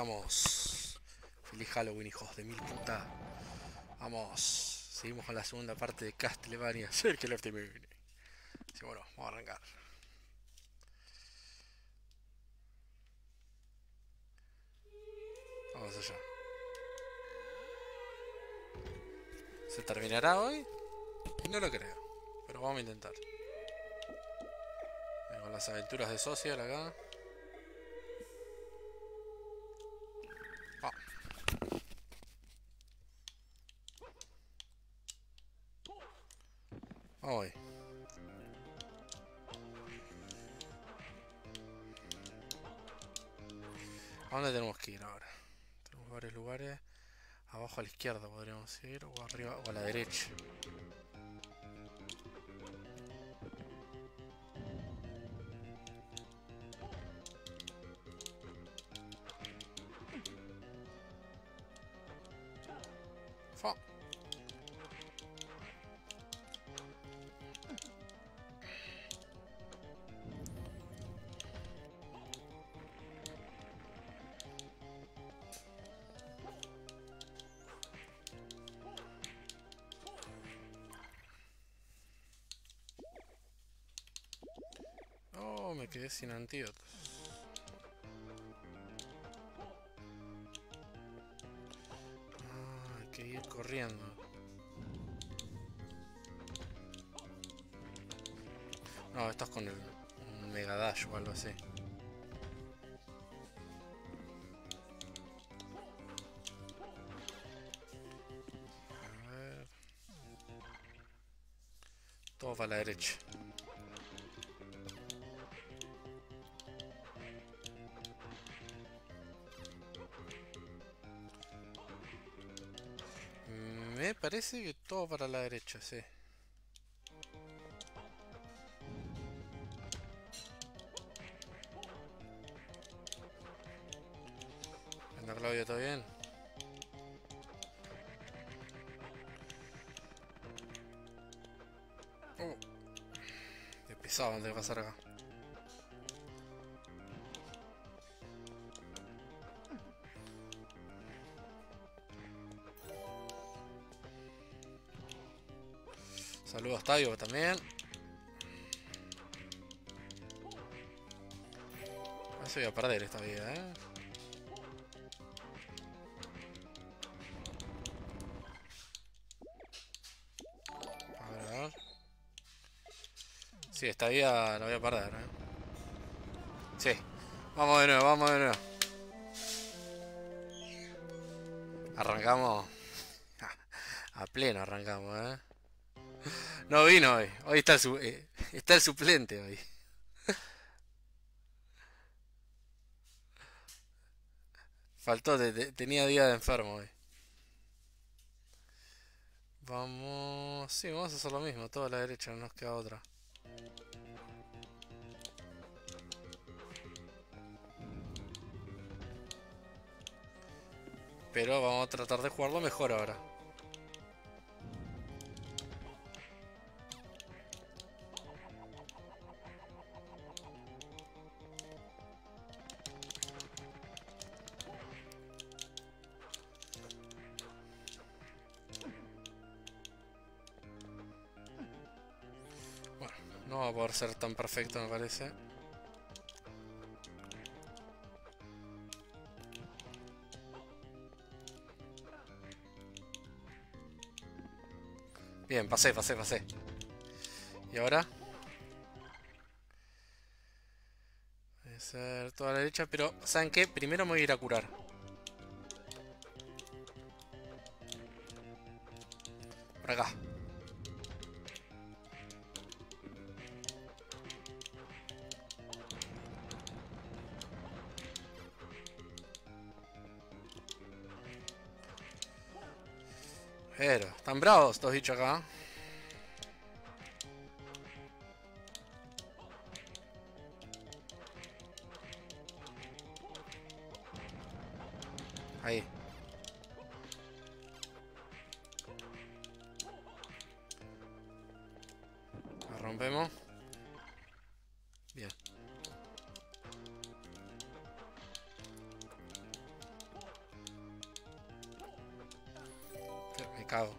arrancamos. Feliz Halloween, hijos de mil puta. Vamos. Seguimos con la segunda parte de Castlevania. Circle of the Moon. Sí, bueno, vamos a arrancar. Vamos allá. ¿Se terminará hoy? No lo creo, pero vamos a intentar. Con las aventuras de Social acá. Vamos ahí. ¿A dónde tenemos que ir ahora? Tenemos varios lugares. Abajo a la izquierda podríamos ir, o arriba, o a la derecha. Me quedé sin antídotos. Ah, hay que ir corriendo. No, estás con el mega dash o algo así. A ver. Todo para la derecha. Parece que todo para la derecha, sí. Anda, Claudio, ¿todo bien? Qué pesado antes de pasar acá. Saludos, Tavio, también. No se voy a perder esta vida, ¿eh? A ver, a ver. Sí, esta vida la voy a perder, ¿eh? Sí. Vamos de nuevo, vamos de nuevo. Arrancamos. A pleno arrancamos, ¿eh? No vino hoy, hoy está el suplente hoy. Faltó, tenía día de enfermo hoy. Vamos, sí, vamos a hacer lo mismo, toda la derecha, no nos queda otra. Pero vamos a tratar de jugarlo mejor ahora. No va a poder ser tan perfecto, me parece. Bien, pasé, pasé, pasé. Y ahora voy a hacer toda la derecha, pero ¿saben qué? Primero me voy a ir a curar. Por acá. Pero, están bravos estos bichos acá. Ahí. La rompemos. Bien. complicado.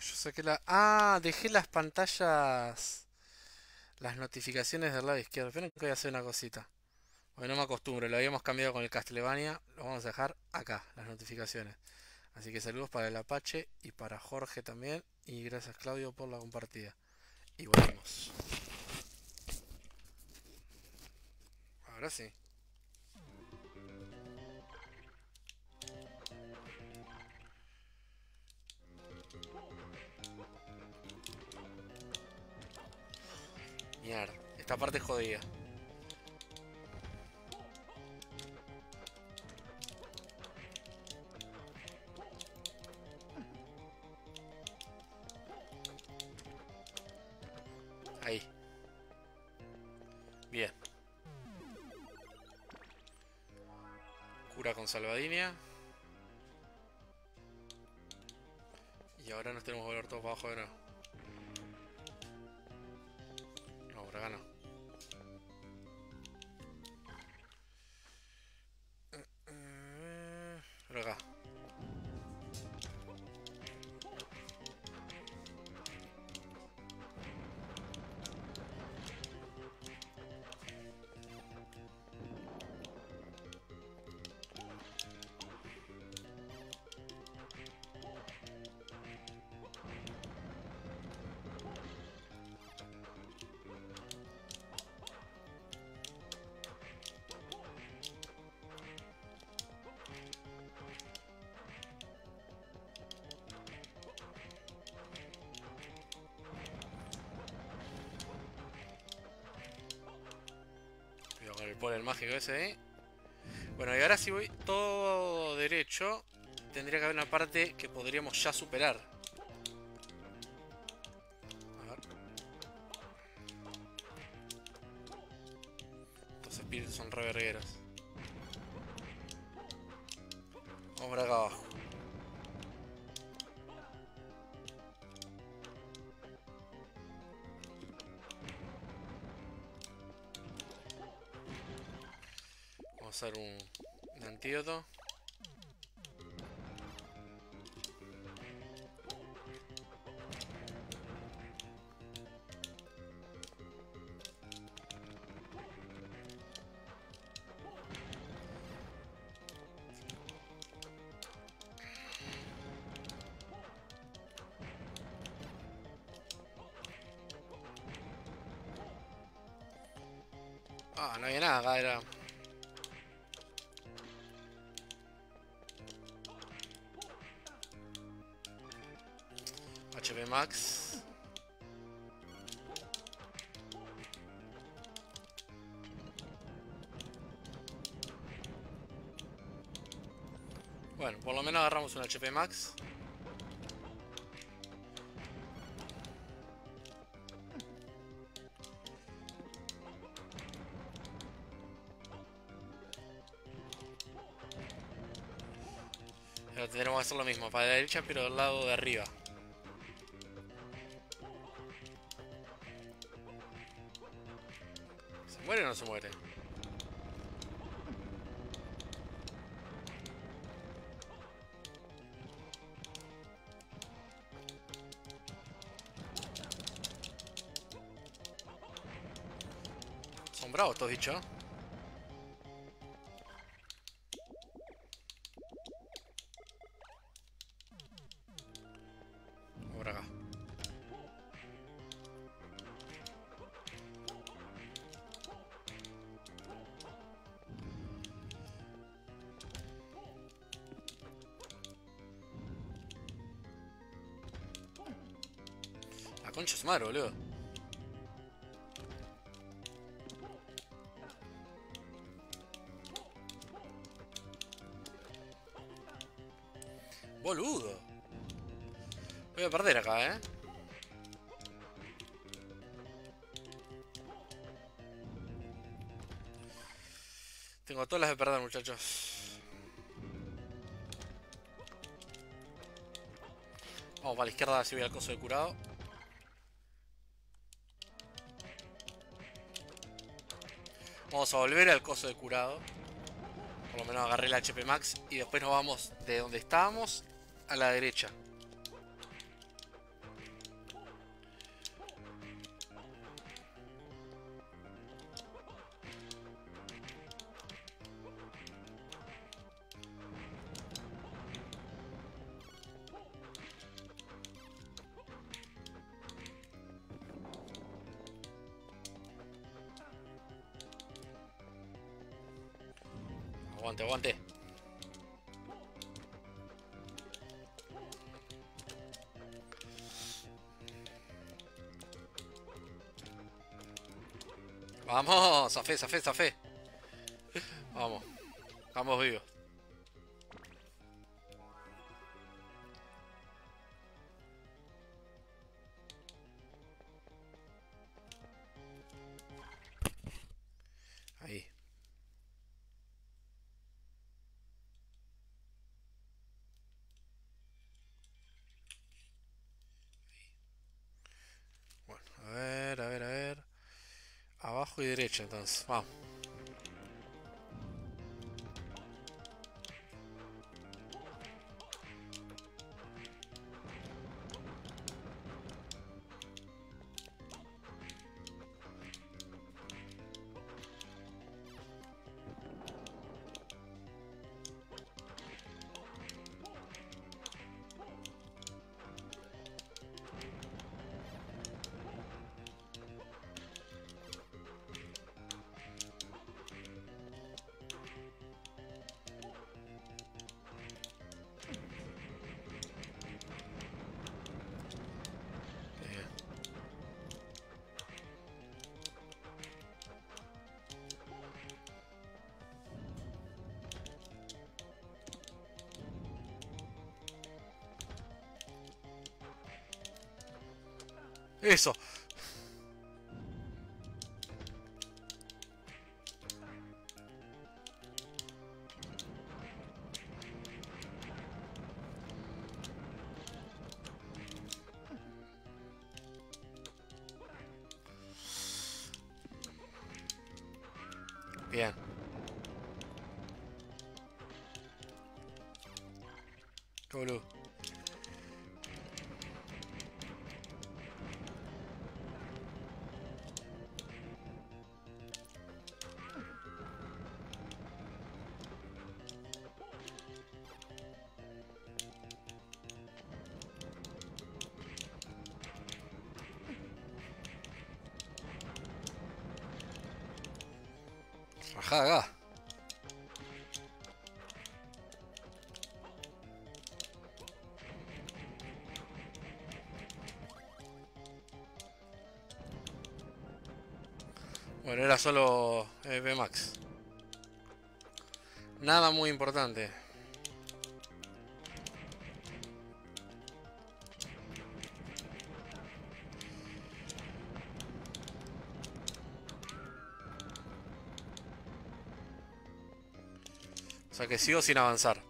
Yo saqué la... Ah, dejé las pantallas... Las notificaciones del lado izquierdo. Esperen que voy a hacer una cosita. Porque no me acostumbro, lo habíamos cambiado con el Castlevania. Lo vamos a dejar acá, las notificaciones. Así que saludos para el Apache y para Jorge también. Y gracias Claudio por la compartida. Y volvemos. Ahora sí. Mierda, esta parte es jodida. Ahí. Bien. Cura con salvadinia. Y ahora nos tenemos que volver todos para abajo de nuevo. No, por acá no. Por acá. Por el mágico ese ahí. Bueno, y ahora si voy todo derecho, tendría que haber una parte que podríamos ya superar. A ver. Estos espíritus son re vergueros. Vamos por acá abajo. Usar un antídoto. Ah, no había nada, acá era... HP Max. Bueno, por lo menos agarramos un HP Max. Ahora tendremos que hacer lo mismo, para la derecha pero del lado de arriba. ¿Muere o no se muere? Son bravos, ¿te has dicho? Concha es malo, boludo. Boludo. Voy a perder acá, eh. Tengo todas las de perder, muchachos. Vamos para la izquierda, si voy al coso de curado. Vamos a volver al coso de curado. Por lo menos agarré el HP Max. Y después nos vamos de donde estábamos a la derecha. Aguante, aguante. Vamos, zafé, zafé, zafé. Vamos, vamos vivos. Y derecha, entonces, vamos. Eso. Bien. Colo. Ajá. Bueno, era solo B Max. Nada muy importante. O sea que sigo sin avanzar.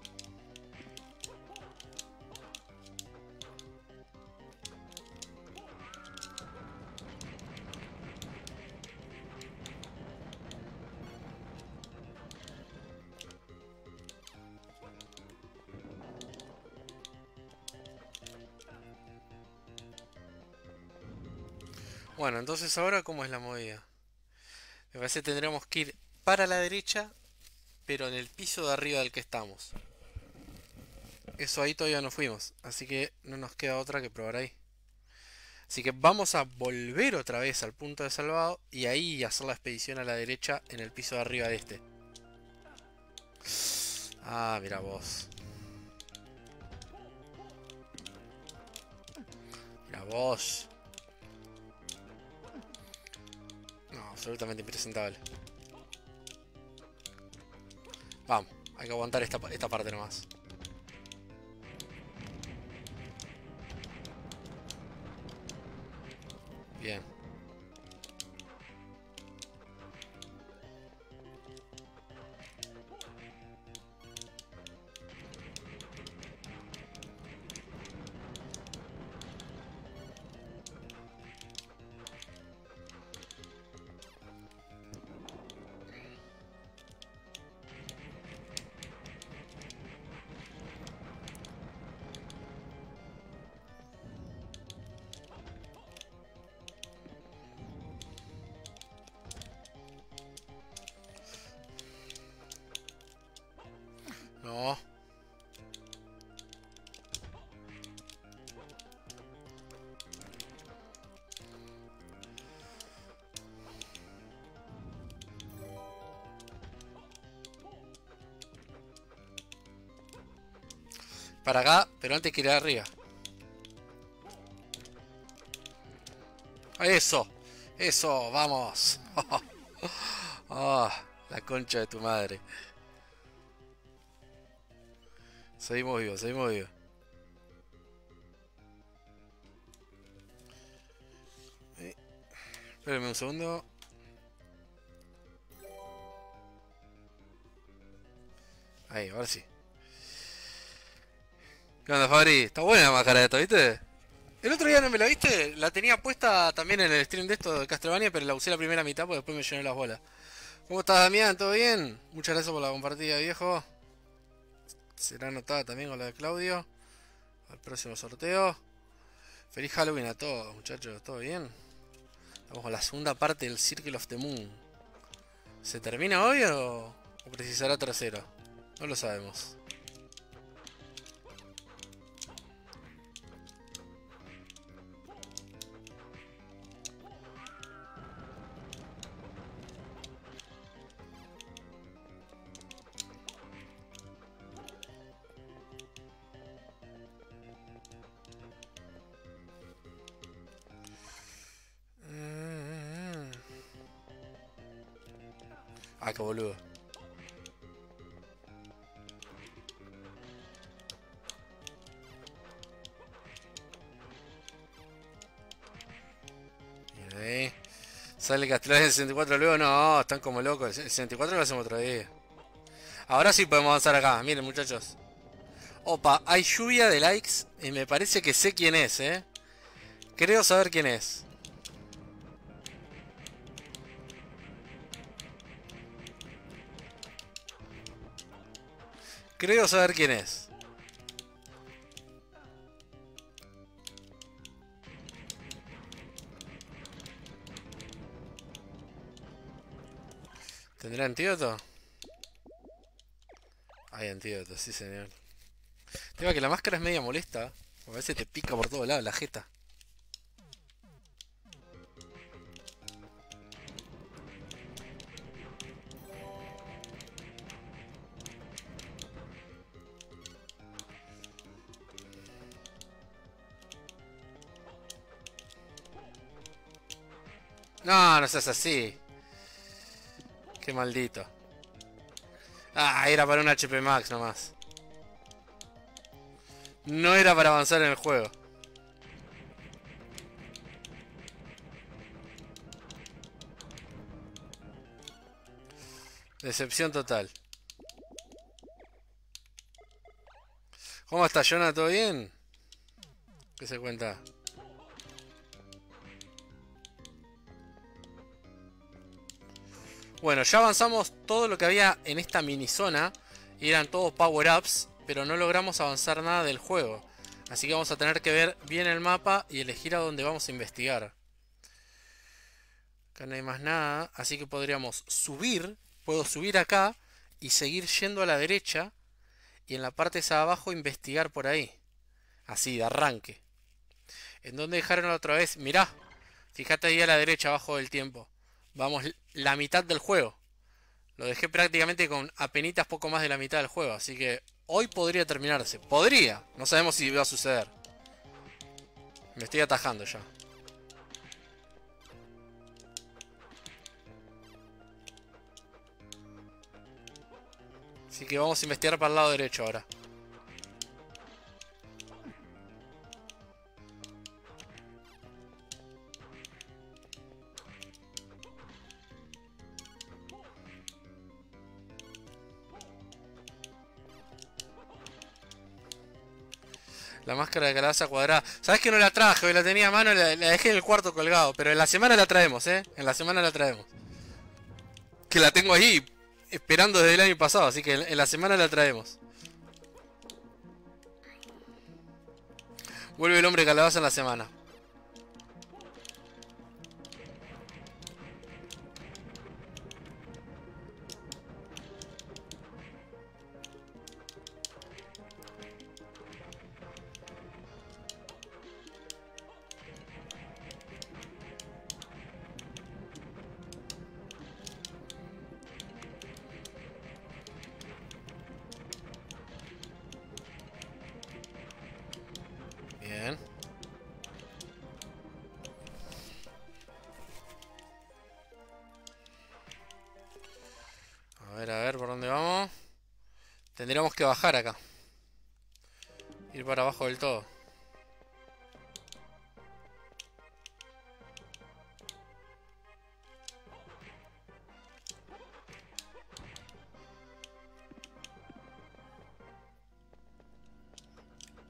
Bueno, entonces ahora ¿cómo es la movida? Me parece que tendríamos que ir para la derecha, pero en el piso de arriba del que estamos. Eso ahí todavía no fuimos, así que no nos queda otra que probar ahí. Así que vamos a volver otra vez al punto de salvado y ahí hacer la expedición a la derecha en el piso de arriba de este. Ah, mira vos. Mira vos. No, absolutamente impresentable. Vamos, hay que aguantar esta parte nomás. Bien. para acá, pero antes que ir arriba. Eso, eso, vamos. Oh, la concha de tu madre. Seguimos vivos, seguimos vivos. Espérenme un segundo. Ahí, ahora sí. ¿Qué onda, Fabri? Está buena la máscara de esto, ¿viste? El otro día no me la viste, la tenía puesta también en el stream de esto de Castlevania, pero la usé la primera mitad porque después me llené las bolas. ¿Cómo estás, Damián? ¿Todo bien? Muchas gracias por la compartida, viejo. Será anotada también con la de Claudio. Al próximo sorteo. Feliz Halloween a todos, muchachos. ¿Todo bien? Estamos con la segunda parte del Circle of the Moon. ¿Se termina hoy o precisará trasero? No lo sabemos. Ah, qué boludo. Bien, ahí. ¿Sale Castlevania el 64 luego? No, están como locos. El 64 lo hacemos otro día. Ahora sí podemos avanzar acá. Miren, muchachos. Opa, hay lluvia de likes. Y me parece que sé quién es, eh. Creo saber quién es. Creo saber quién es. ¿Tendrá antídoto? Hay antídoto, sí señor. El tema es que la máscara es media molesta. A veces te pica por todos lados la jeta. No, no seas así. Qué maldito. Ah, era para un HP Max nomás. No era para avanzar en el juego. Decepción total. ¿Cómo está, Jonah? ¿Todo bien? ¿Qué se cuenta? Bueno, ya avanzamos todo lo que había en esta mini zona. Y eran todos power-ups. Pero no logramos avanzar nada del juego. Así que vamos a tener que ver bien el mapa y elegir a dónde vamos a investigar. Acá no hay más nada. Así que podríamos subir. Puedo subir acá y seguir yendo a la derecha. Y en la parte esa de abajo investigar por ahí. Así, de arranque. ¿En dónde dejaron otra vez? Mirá. Fíjate ahí a la derecha abajo del tiempo. Vamos la mitad del juego. Lo dejé prácticamente con apenitas poco más de la mitad del juego. Así que hoy podría terminarse. Podría. No sabemos si va a suceder. Me estoy atajando ya. Así que vamos a investigar para el lado derecho ahora. La máscara de calabaza cuadrada. ¿Sabés que no la traje? Hoy la tenía a mano y la dejé en el cuarto colgado. Pero en la semana la traemos, ¿eh? En la semana la traemos. Que la tengo ahí esperando desde el año pasado. Así que en la semana la traemos. Vuelve el hombre calabaza en la semana. Tendríamos que bajar acá. Ir para abajo del todo.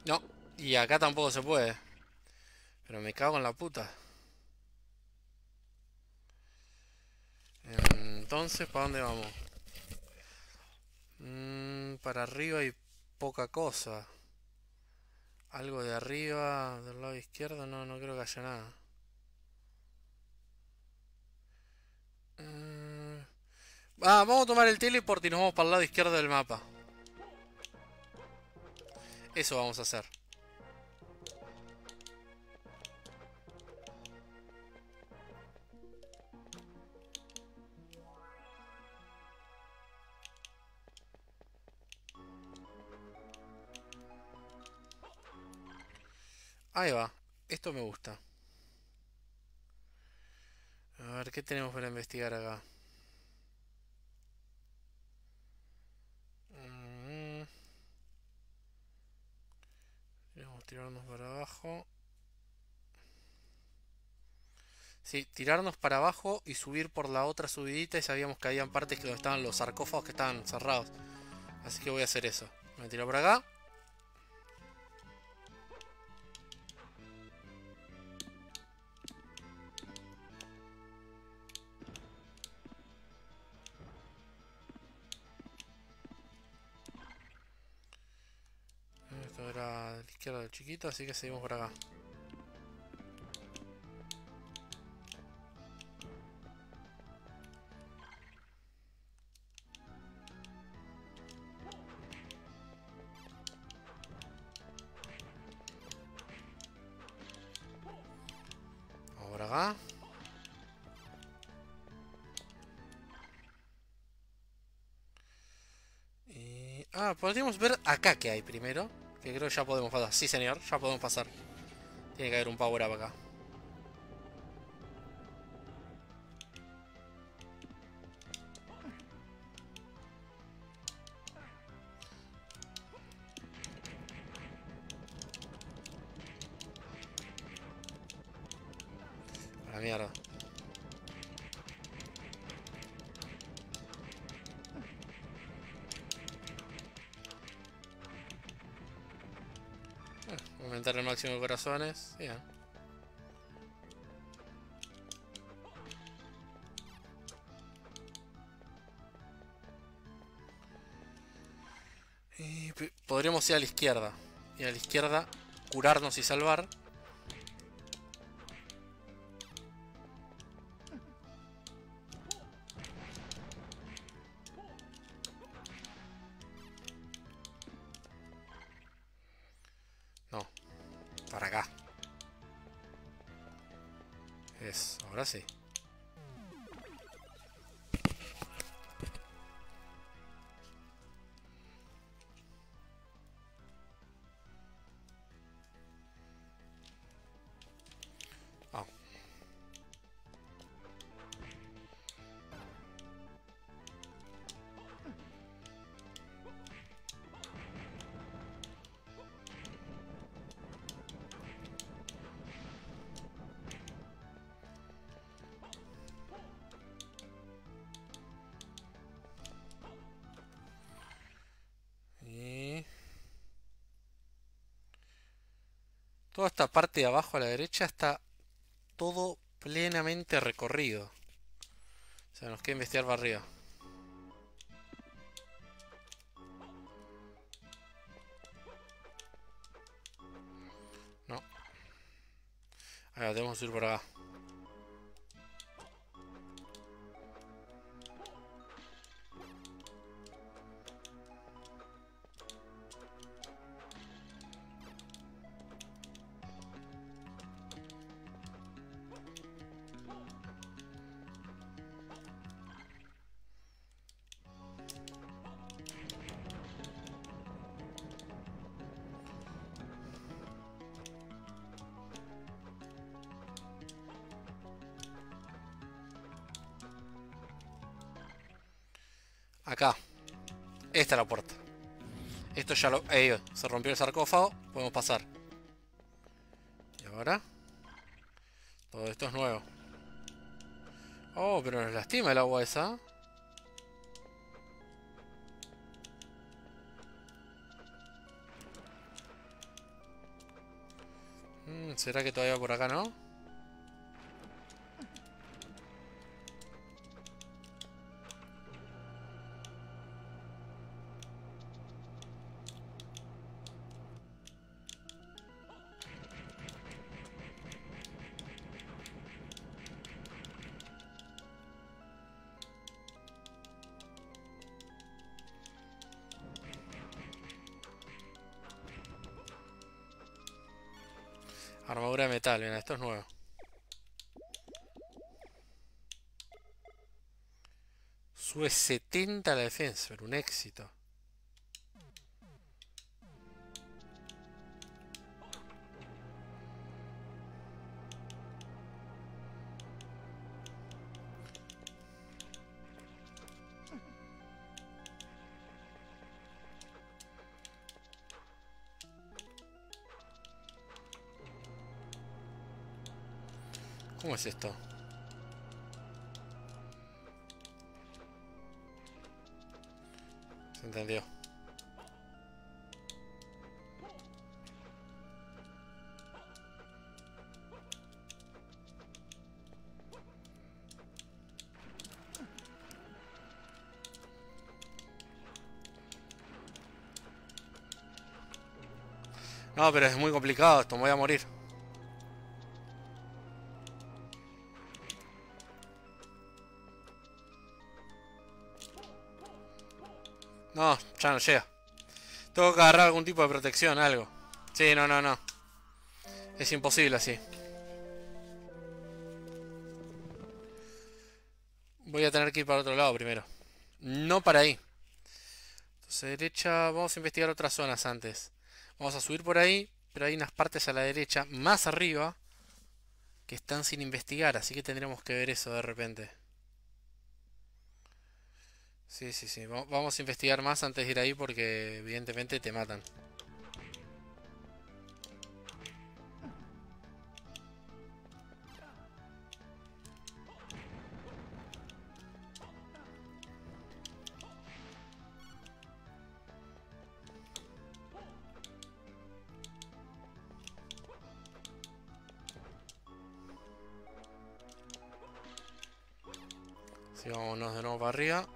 No, y acá tampoco se puede. Pero me cago en la puta. Entonces, ¿para dónde vamos? Para arriba hay poca cosa. Algo de arriba, del lado izquierdo, no, no creo que haya nada. Vamos a tomar el teleport y nos vamos para el lado izquierdo del mapa. Eso vamos a hacer. Ahí va, esto me gusta. A ver, ¿qué tenemos para investigar acá? Vamos a tirarnos para abajo. Sí, tirarnos para abajo y subir por la otra subidita. Y sabíamos que habían partes donde estaban los sarcófagos que estaban cerrados. Así que voy a hacer eso. Me tiro para acá. Era de la izquierda del chiquito, así que seguimos por acá. Vamos por acá. Y... ah, podríamos ver acá que hay primero. Que creo que ya podemos pasar. Sí, señor, ya podemos pasar. Tiene que haber un power up acá. A la mierda. Aumentar el máximo de corazones. Bien. Y podríamos ir a la izquierda. Y a la izquierda curarnos y salvar. Ahora sí. Oh. Toda esta parte de abajo a la derecha está todo plenamente recorrido. O sea, nos queda investigar para arriba. No. Ahora tenemos que ir por acá. Acá. Esta es la puerta. Esto ya lo... se rompió el sarcófago. Podemos pasar. Y ahora... todo esto es nuevo. Oh, pero nos lastima el agua esa. ¿Será que todavía por acá no? Armadura de metal, mira, esto es nuevo. Sube 70 a la defensa, pero un éxito. ¿Cómo es esto? Se entendió. No, pero es muy complicado esto, me voy a morir. No, ya no llega. Tengo que agarrar algún tipo de protección, algo. Sí, no. Es imposible así. Voy a tener que ir para otro lado primero. No para ahí. Entonces derecha, vamos a investigar otras zonas antes. Vamos a subir por ahí, pero hay unas partes a la derecha, más arriba, que están sin investigar, así que tendremos que ver eso de repente. Sí. Vamos a investigar más antes de ir ahí porque evidentemente te matan. Sí, vámonos de nuevo para arriba.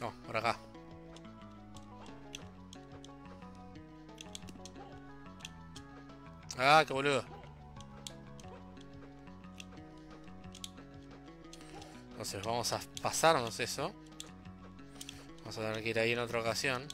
No, por acá. Ah, qué boludo. Entonces vamos a pasarnos eso. Vamos a tener que ir ahí en otra ocasión.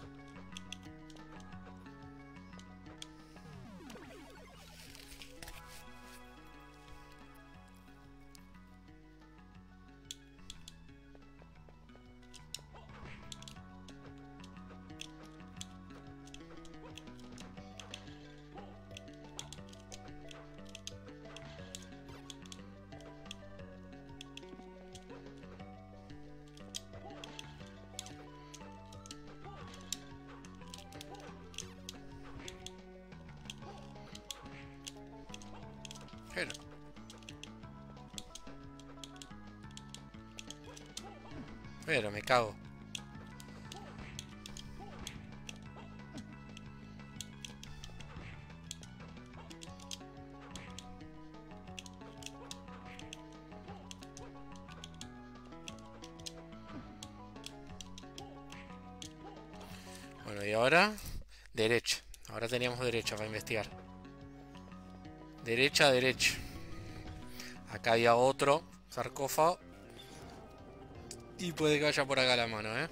Pero me cago. Bueno, y ahora derecha. Ahora teníamos derecha para investigar. Derecha. Acá había otro sarcófago. Y puede que vaya por acá la mano, ¿eh?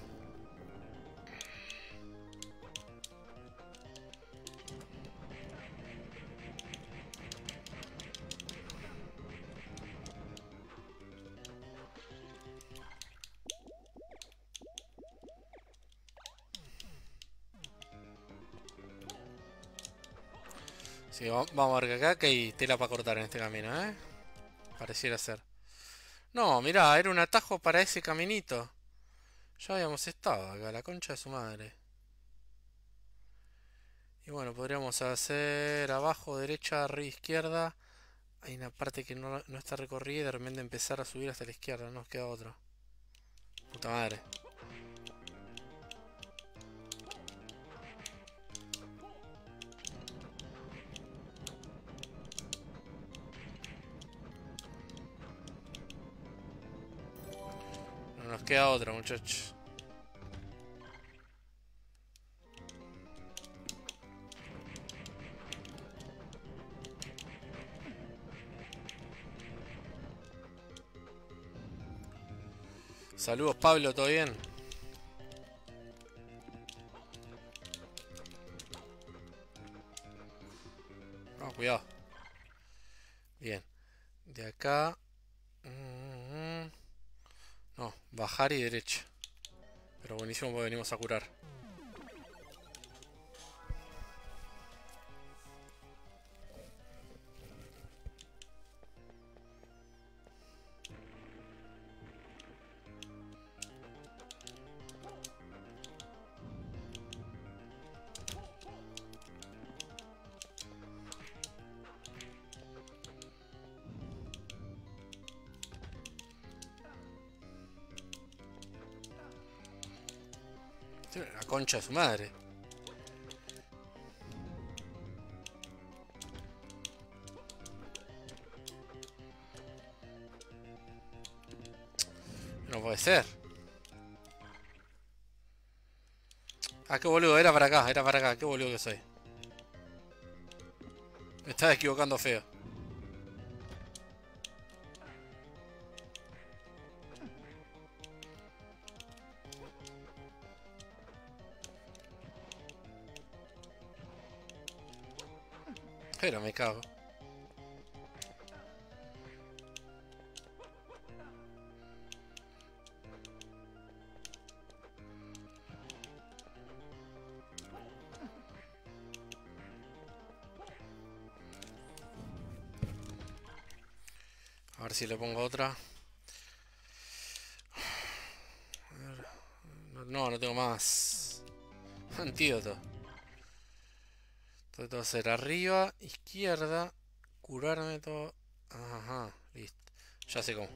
Sí, vamos a ver que acá hay tela para cortar en este camino, ¿eh? Pareciera ser. No, mirá, era un atajo para ese caminito. Ya habíamos estado acá, la concha de su madre. Y bueno, podríamos hacer abajo, derecha, arriba, izquierda. Hay una parte que no está recorrida y de repente empezar a subir hasta la izquierda. No nos queda otra. Puta madre. No nos queda otra, muchachos. Saludos, Pablo, ¿todo bien? No, cuidado. Bien. De acá... No, bajar y derecha. Pero buenísimo porque venimos a curar. La concha de su madre. No puede ser. Ah, qué boludo, era para acá, qué boludo que soy. Me estaba equivocando feo. Pero me cago. A ver si le pongo otra. No, no tengo más. Antídoto. Entonces hacer arriba, izquierda, curarme todo. Ajá, listo. Ya sé cómo.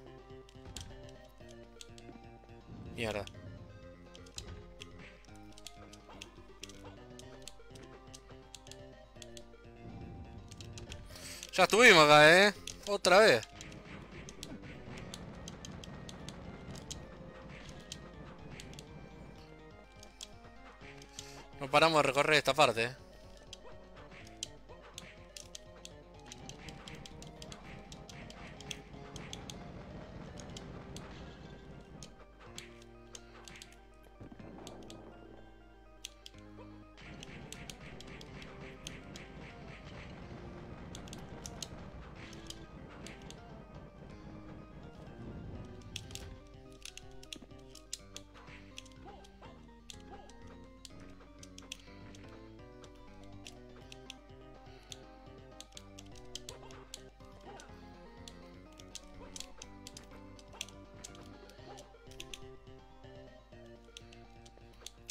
Mierda. Ya estuvimos acá, ¿eh? Otra vez. No paramos de recorrer esta parte, ¿eh?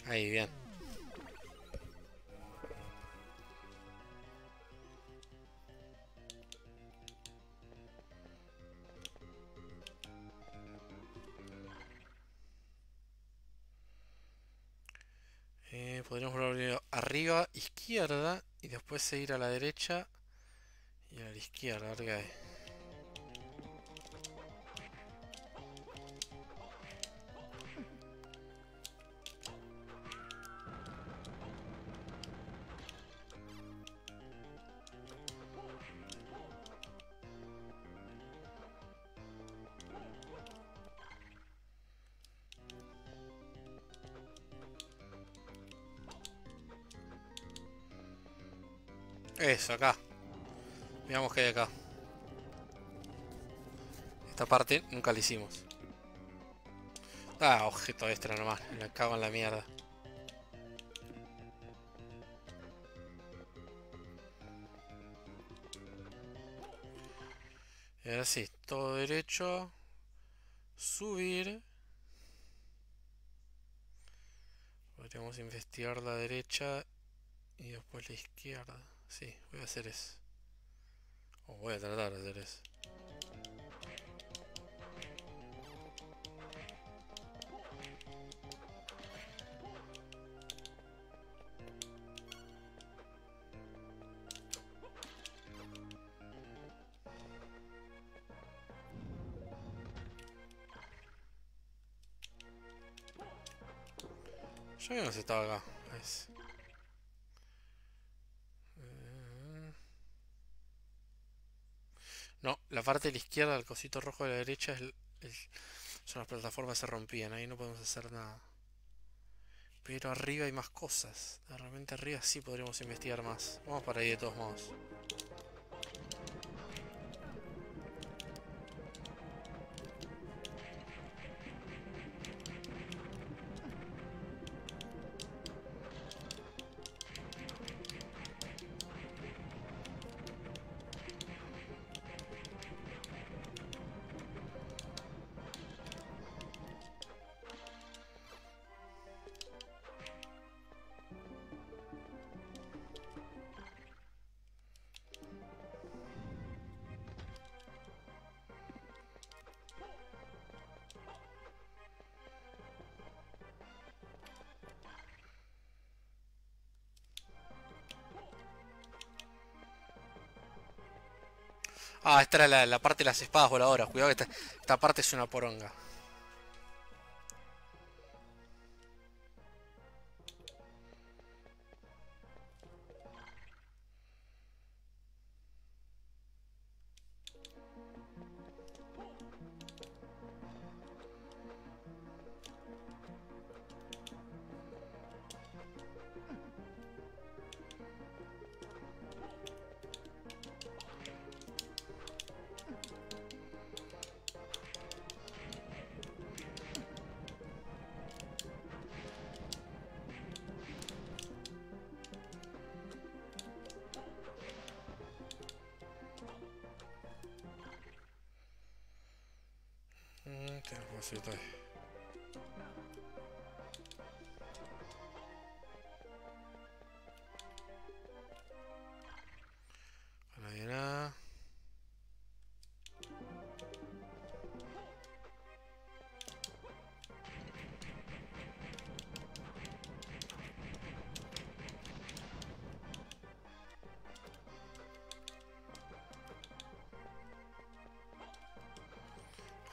Ahí, bien. Podríamos volver arriba, izquierda, y después seguir a la derecha y a la izquierda, arriba. Eso, acá. Veamos qué hay acá. Esta parte nunca la hicimos. Ah, objeto extra nomás. La cago en la mierda. Así, todo derecho, subir. Podríamos investigar la derecha y después la izquierda. Sí, voy a hacer eso. O voy a tratar de hacer eso. Yo creo que no se estaba acá. Es... No, la parte de la izquierda, el cosito rojo de la derecha, son las plataformas que se rompían. Ahí no podemos hacer nada. Pero arriba hay más cosas. De repente arriba sí podríamos investigar más. Vamos para ahí de todos modos. Ah, esta era la parte de las espadas voladoras. Cuidado que esta parte es una poronga.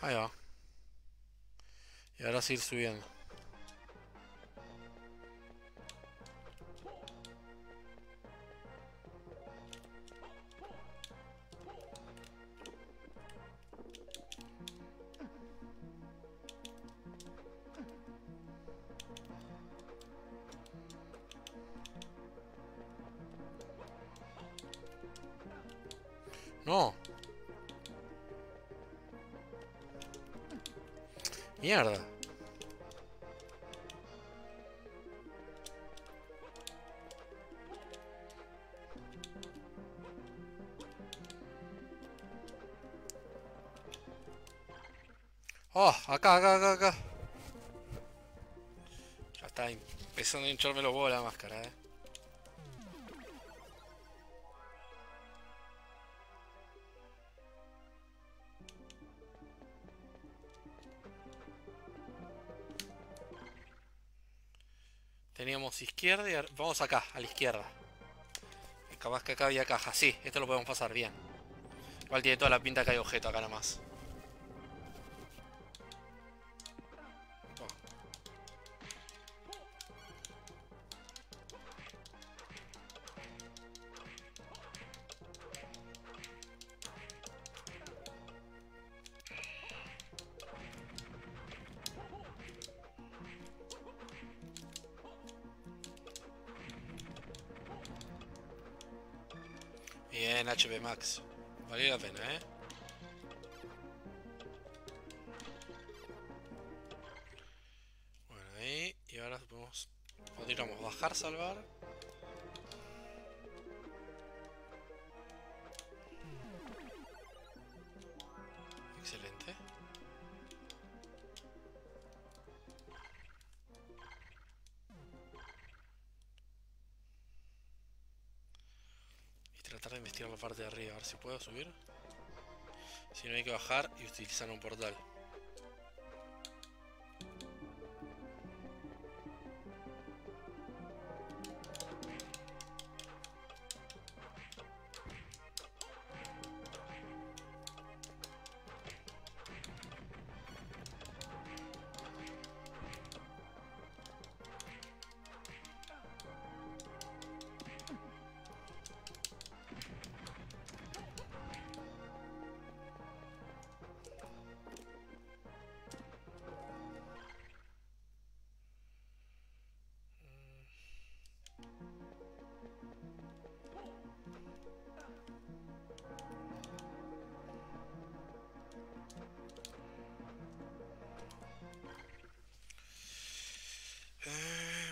Ahí va. Y ahora seguir subiendo. No. Mierda. Oh, acá. Ya está empezando a hincharme los huevos la máscara, Teníamos izquierda y vamos acá, a la izquierda. Y capaz que acá había caja. Sí, esto lo podemos pasar bien. Igual tiene toda la pinta que hay objeto acá nada más. Bien, HP Max. Valió la pena, ¿eh? Bueno, ahí. Y ahora podemos... Podríamos bajar, salvar. investigar la parte de arriba, a ver si puedo subir. Si no, hay que bajar y utilizar un portal.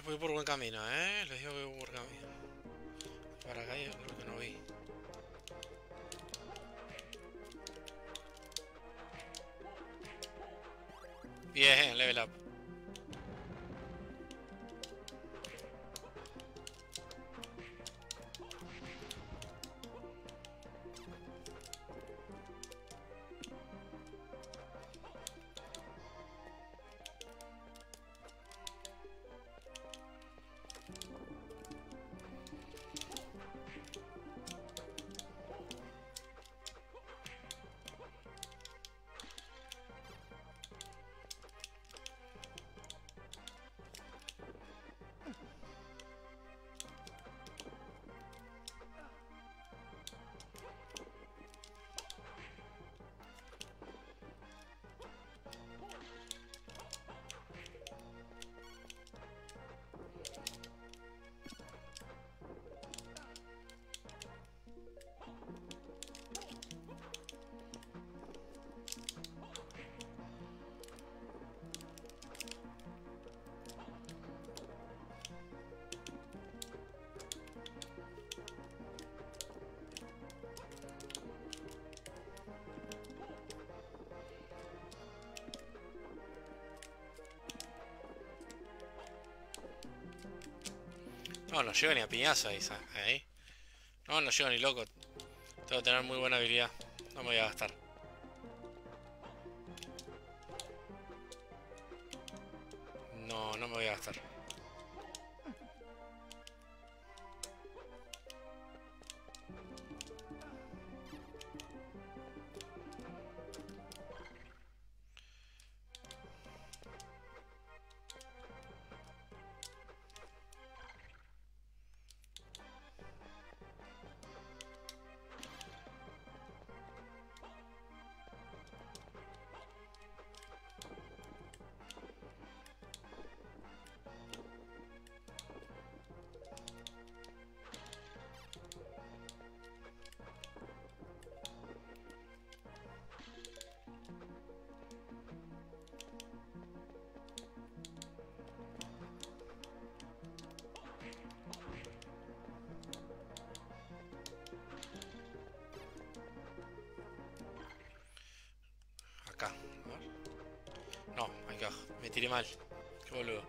Voy por buen camino, les digo que voy por camino. Para acá yo creo que no vi. Bien, level up. No, no llego ni a piñazo esa, ahí. No, no llego ni loco. Tengo que tener muy buena habilidad. No me voy a gastar. No, no me voy a gastar. No, acá, me tiré mal. Qué boludo.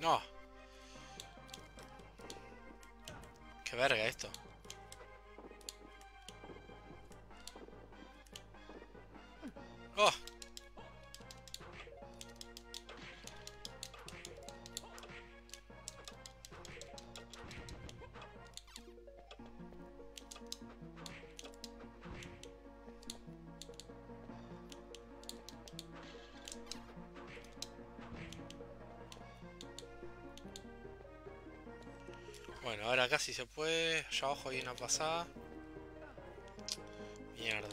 No. Qué verga esto. Oh. Bueno, ahora casi se puede. Allá abajo hay una pasada. Mierda.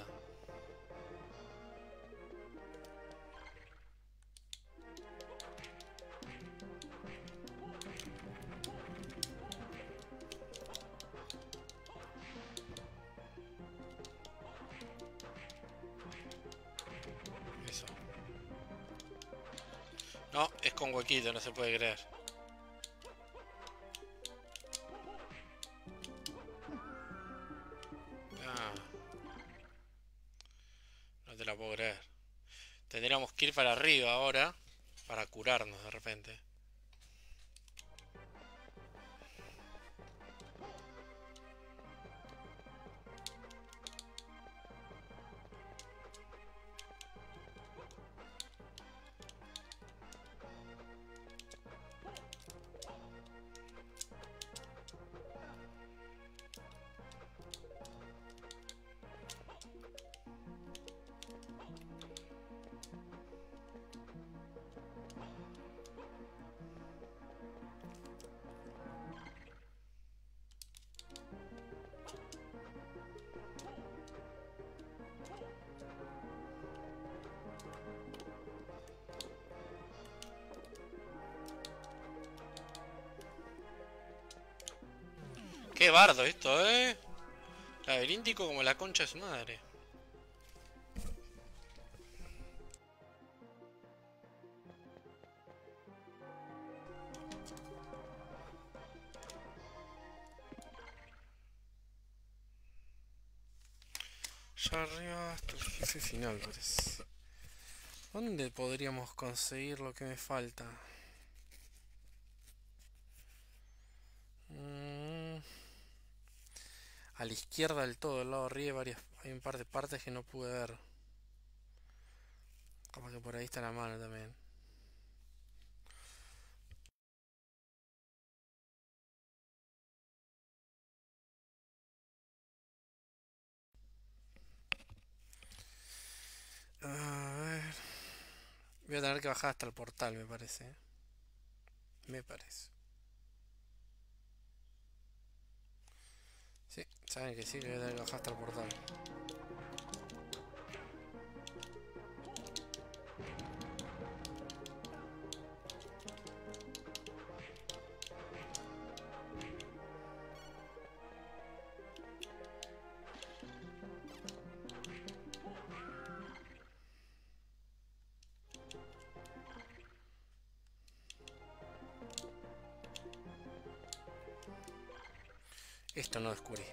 No, es con huequito, no se puede creer. Ah. No te la puedo creer. Tendríamos que ir para arriba ahora para curarnos de repente. Qué bardo esto, laberíntico como la concha de su madre. Ya arriba hasta el jefe final parece. ¿Dónde podríamos conseguir lo que me falta? A la izquierda del todo, al lado arriba, hay un par de partes que no pude ver. Como que por ahí está la mano también. A ver. Voy a tener que bajar hasta el portal, me parece. Me parece. Sí, saben que sí, le voy a dar la baja hasta el portal. Esto no descubrí.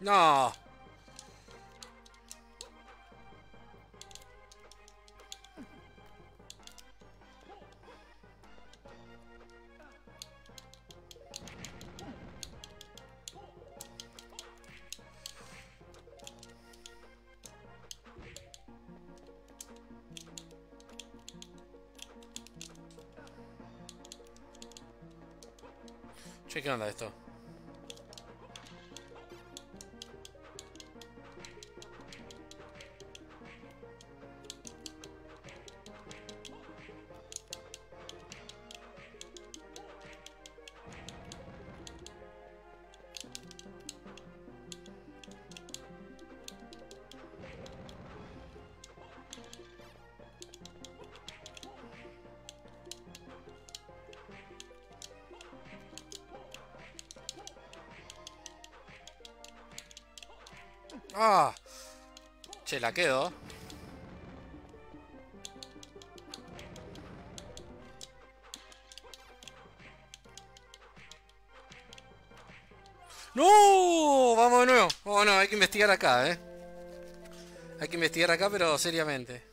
No. Che, ¿qué onda esto? Ah, che, la quedo. No, vamos de nuevo. Oh, no, hay que investigar acá, Hay que investigar acá, pero seriamente.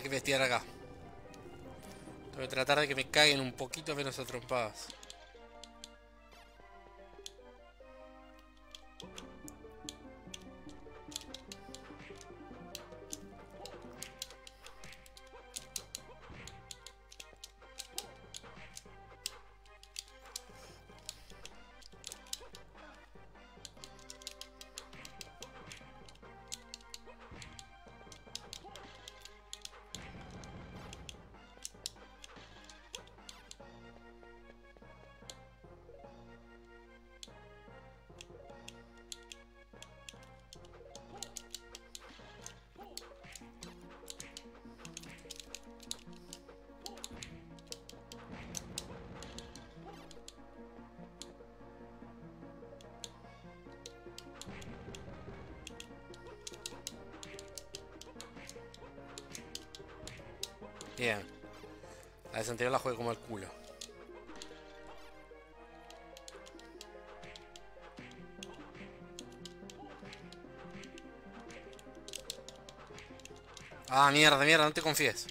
Hay que investigar acá. Tengo que tratar de que me caguen un poquito menos a trompadas. Bien, la vez anterior la jugué como el culo. Ah, mierda, mierda, no te confíes.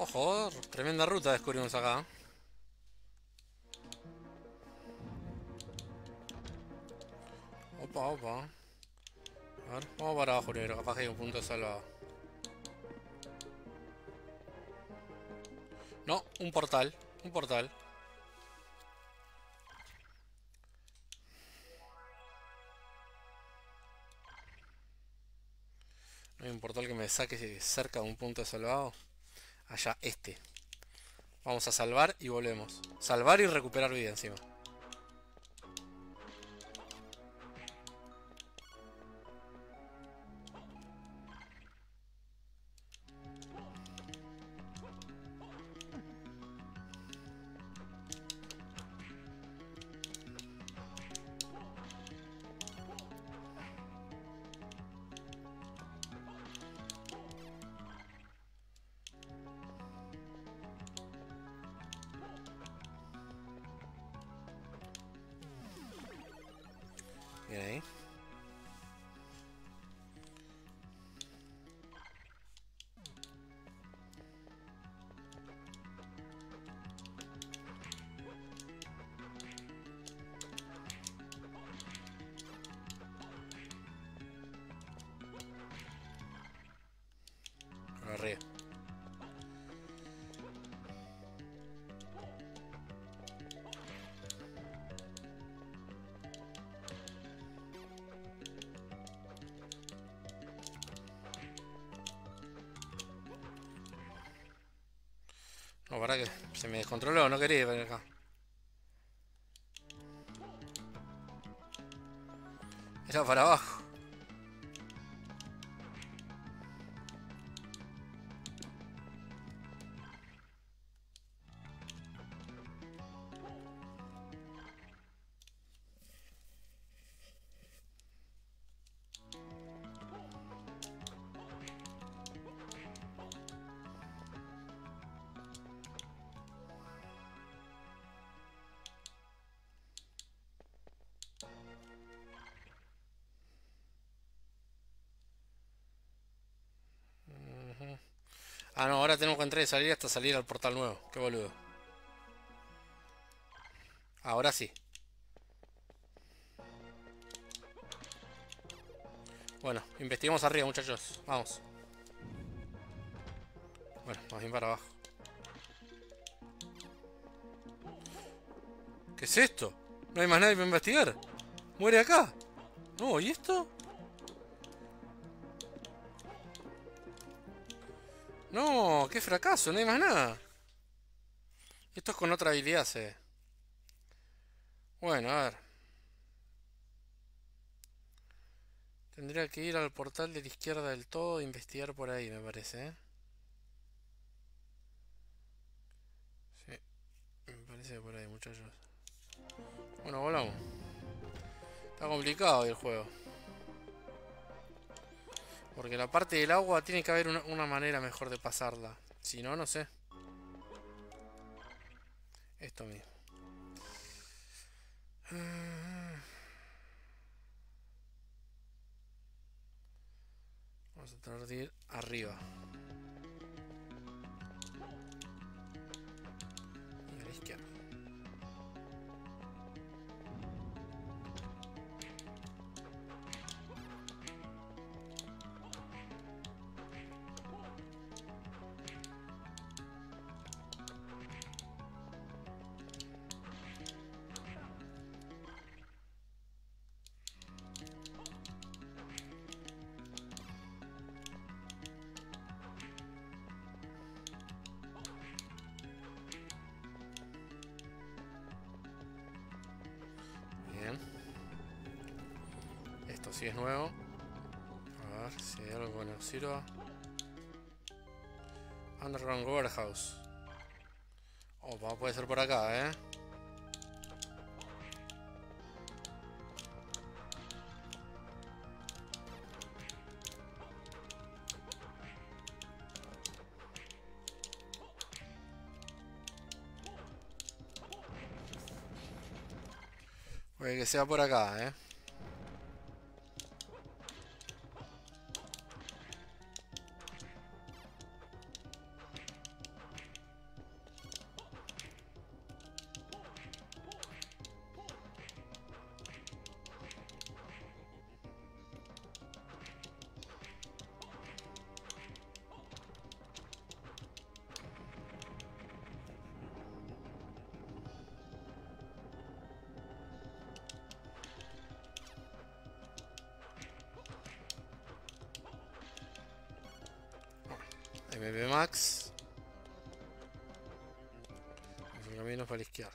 Ojo, tremenda ruta descubrimos acá. Opa, opa. A ver, vamos para abajo primero, capaz que hay un punto salvado. No, un portal, un portal. No hay un portal que me saque cerca de un punto salvado. Allá, este. Vamos a salvar y volvemos. Salvar y recuperar vida encima. Bien ahí. Arriba. No, para que se me descontroló, no quería venir acá. Era para abajo. Ah, no, ahora tenemos que entrar y salir hasta salir al portal nuevo. Qué boludo. Ahora sí. Bueno, investigamos arriba, muchachos. Vamos. Bueno, más bien para abajo. ¿Qué es esto? No hay más nadie para investigar. Muere acá. No, ¿y esto? No, qué fracaso, no hay más nada. Esto es con otra habilidad, se... Bueno, a ver. Tendría que ir al portal de la izquierda del todo e investigar por ahí, me parece, ¿eh? Sí, me parece que por ahí, muchachos. Bueno, volamos. Está complicado el juego. Porque la parte del agua tiene que haber una manera mejor de pasarla. Si no, no sé. Esto mismo. Vamos a tratar de ir arriba. A la izquierda. Si es nuevo, a ver si hay algo que nos sirva. Underground Warehouse. Opa, puede ser por acá, ¿eh? Puede que sea por acá, ¿eh? MB Max. El camino para la izquierda.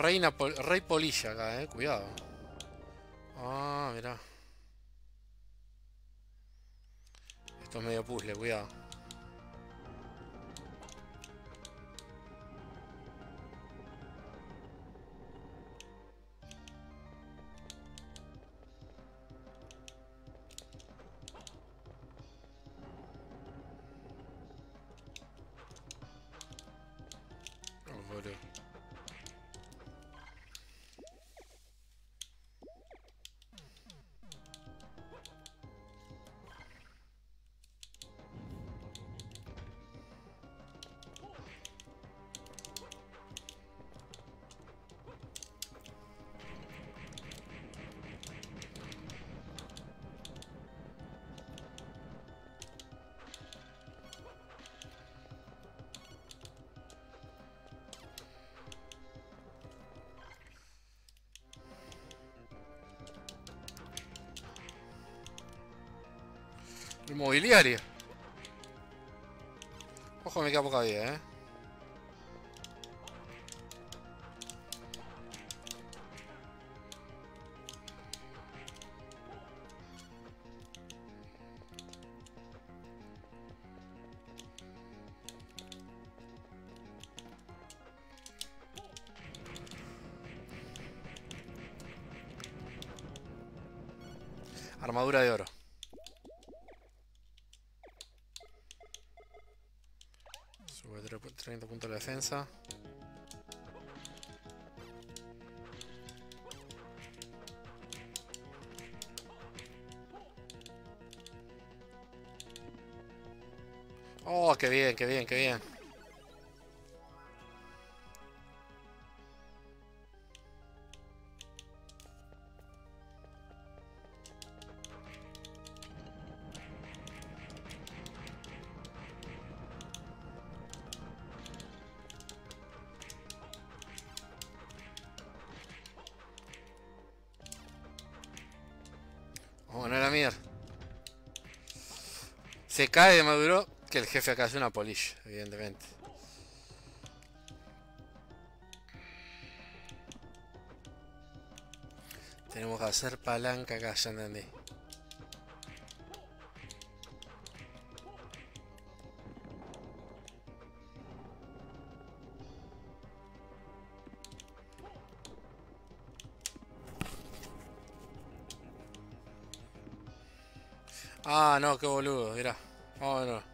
Rey Polilla acá, cuidado. Ah, mirá. Esto es medio puzzle, cuidado. Oh, boludo. Inmobiliaria. Ojo, me queda poca vida, ¿eh? Armadura de oro. Sube 30 puntos de defensa. Oh, qué bien, qué bien, qué bien. Oh, no era mierda. Se cae de maduro. Que el jefe acá hace una polish, evidentemente. Tenemos que hacer palanca acá, ya entendí. Ah, no, qué boludo, mirá. Oh, no.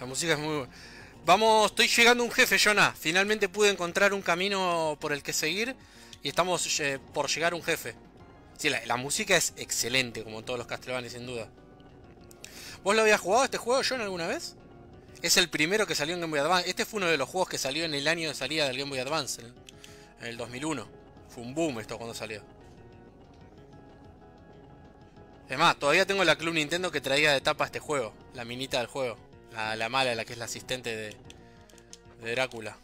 La música es muy buena. Vamos, estoy llegando a un jefe, Jonah. Finalmente pude encontrar un camino por el que seguir. Y estamos por llegar a un jefe. Sí, la música es excelente, como todos los Castlevania, sin duda. ¿Vos lo habías jugado este juego, Jonah, alguna vez? Es el primero que salió en Game Boy Advance. Este fue uno de los juegos que salió en el año de salida del Game Boy Advance, en el 2001. Fue un boom esto cuando salió. Es más, todavía tengo la Club Nintendo que traía de tapa este juego. La minita del juego. La mala, la que es la asistente de Drácula.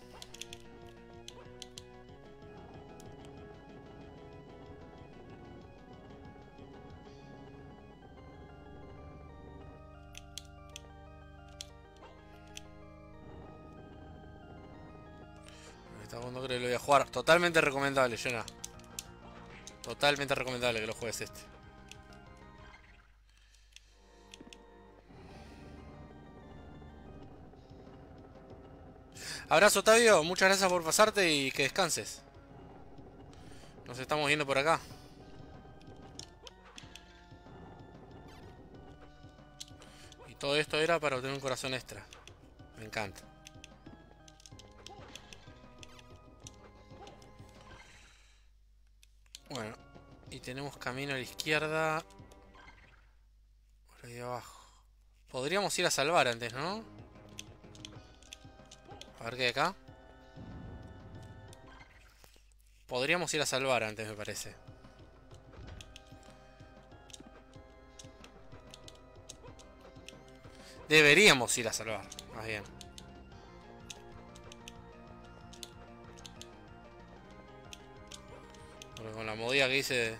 Esta cuando creo que lo voy a jugar. Totalmente recomendable, Jonah. Totalmente recomendable que lo juegues este. Abrazo, Tavio, muchas gracias por pasarte y que descanses. Nos estamos viendo por acá. Y todo esto era para obtener un corazón extra. Me encanta. Bueno, y tenemos camino a la izquierda. Por ahí abajo. Podríamos ir a salvar antes, ¿no? A ver qué hay acá. Podríamos ir a salvar antes, me parece. Deberíamos ir a salvar, más bien. Porque con la movida que hice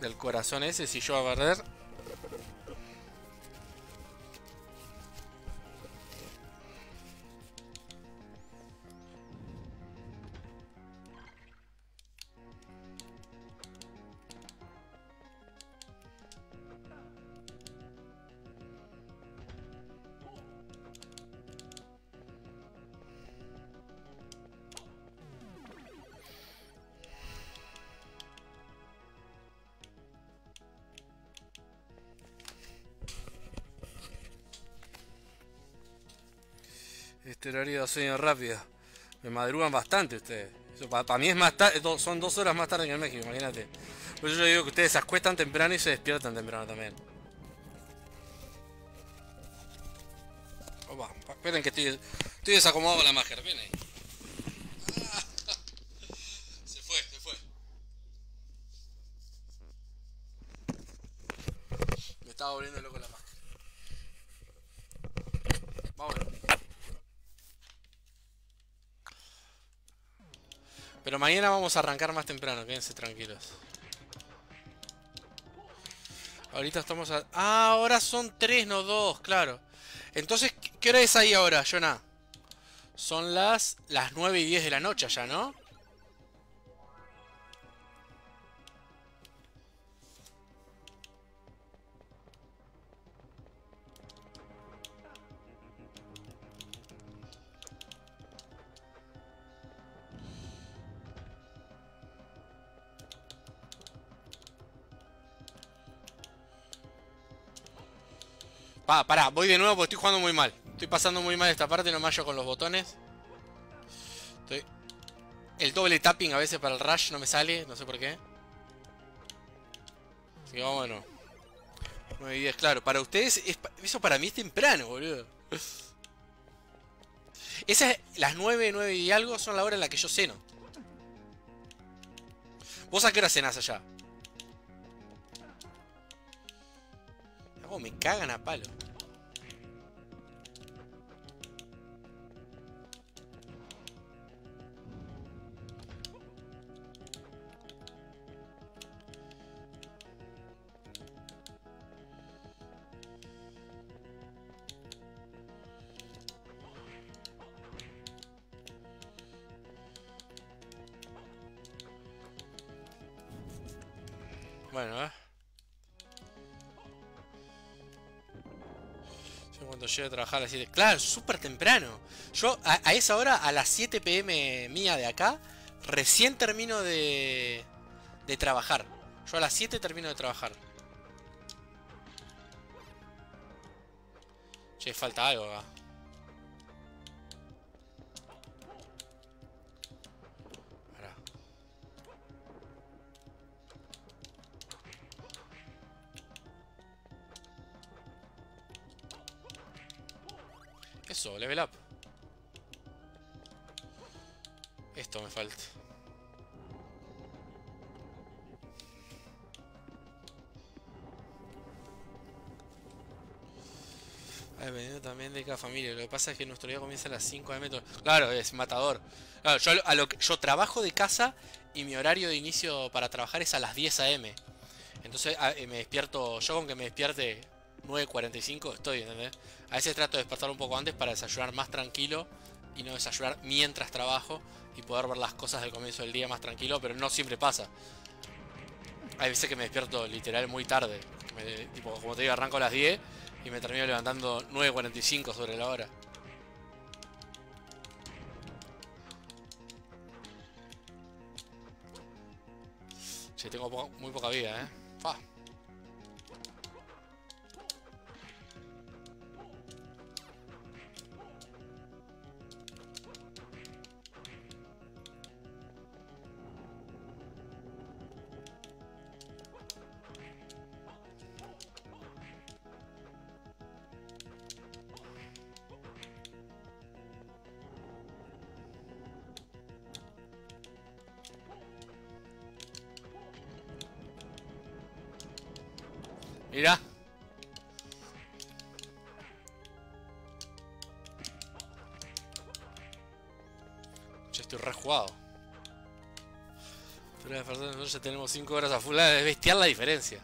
del corazón ese, si yo voy a perder. Este horario de sueño rápido. Me madrugan bastante ustedes. Para mí es más tarde, son 2 horas más tarde que en México, imagínate. Por eso yo digo que ustedes se acuestan temprano y se despiertan temprano también. Opa, esperen que estoy desacomodado con la magia, viene ahí. Se fue. Me estaba volviendo loco la magia. Pero mañana vamos a arrancar más temprano, quédense tranquilos. Ahorita estamos a... Ah, ahora son 3, no 2, claro. Entonces, ¿qué hora es ahí ahora, Jonah? Son las 9 y 10 de la noche ya, ¿no? Pará, voy de nuevo porque estoy jugando muy mal. Estoy pasando muy mal esta parte, no me hallo con los botones. El doble tapping a veces para el rush no me sale, no sé por qué. Así que vamos de nuevo. 9 y 10, claro. Para ustedes, eso para mí es temprano, boludo. Esas, las 9, 9 y algo son la hora en la que yo ceno. ¿Vos a qué hora cenás allá? Oh, me cagan a palo. Bueno, cuando llego a trabajar a las 7. Claro, súper temprano. Yo a esa hora, a las 7 pm mía de acá, recién termino de trabajar. Yo a las 7 termino de trabajar. Che, falta algo acá. Eso, level up. Esto me falta. Dependiendo también de cada familia. Lo que pasa es que nuestro día comienza a las 5 de metro. Claro, es matador. Claro, yo trabajo de casa y mi horario de inicio para trabajar es a las 10 am. Entonces me despierto. Yo con que me despierte 9:45 estoy, ¿entendés? A veces trato de despertar un poco antes para desayunar más tranquilo y no desayunar mientras trabajo y poder ver las cosas del comienzo del día más tranquilo, pero no siempre pasa. Hay veces que me despierto literal muy tarde, tipo, como te digo, arranco a las 10 y me termino levantando 9:45 sobre la hora. Che, tengo muy poca vida, ¿eh? Mira. Yo estoy rejugado. Ya tenemos 5 horas a full. Es bestial la diferencia.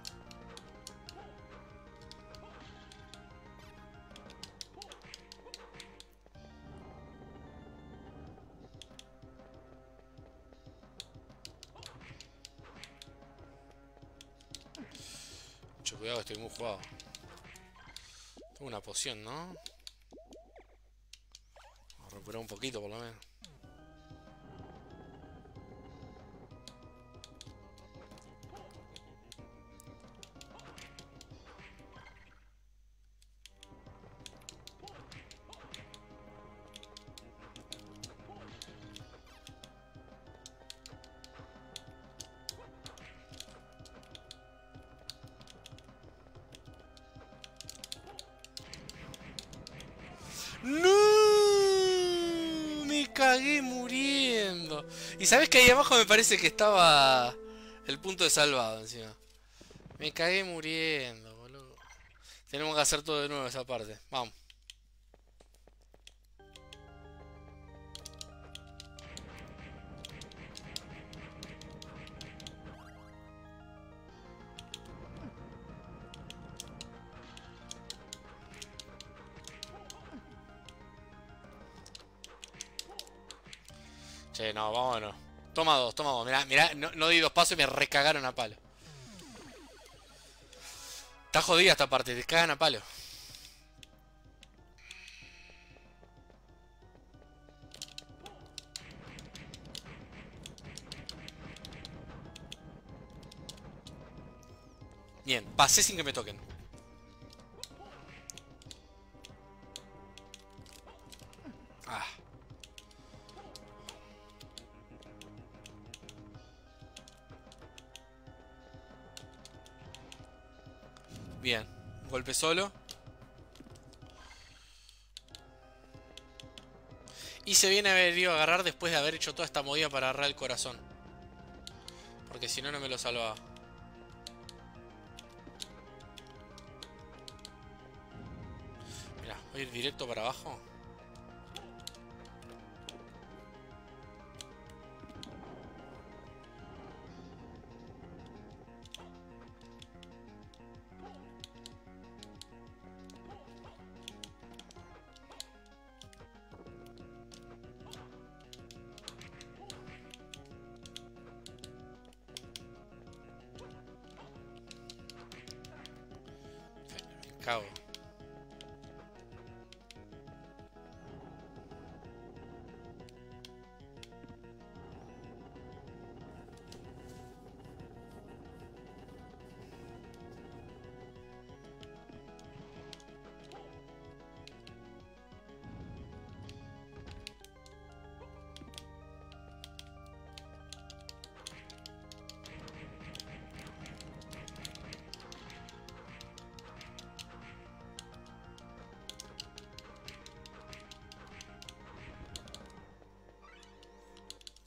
Mucho cuidado, estoy muy jugado. Tengo una poción, ¿no? Vamos a recuperar un poquito por lo menos. No, me cagué muriendo. Y sabes que ahí abajo me parece que estaba el punto de salvado encima. Me cagué muriendo, boludo. Tenemos que hacer todo de nuevo esa parte. Vamos. Che, no, vámonos. Toma dos. Mirá, no di dos pasos y me recagaron a palo. Está jodida esta parte, te cagan a palo. Bien, pasé sin que me toquen. Ah. Bien, un golpe solo. Y se viene a haber ido a agarrar después de haber hecho toda esta movida para agarrar el corazón. Porque si no, no me lo salvaba. Mirá, voy a ir directo para abajo. Cabo.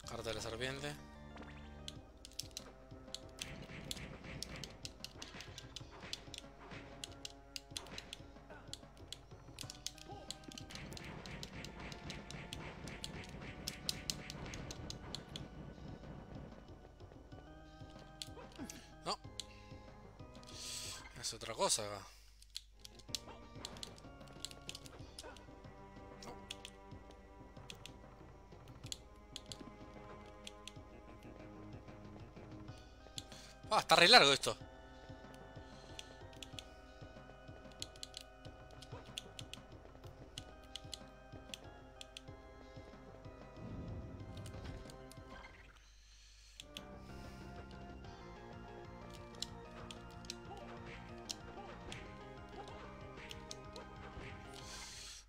Carta de la serpiente. No. Es otra cosa acá. Ah, está re largo esto.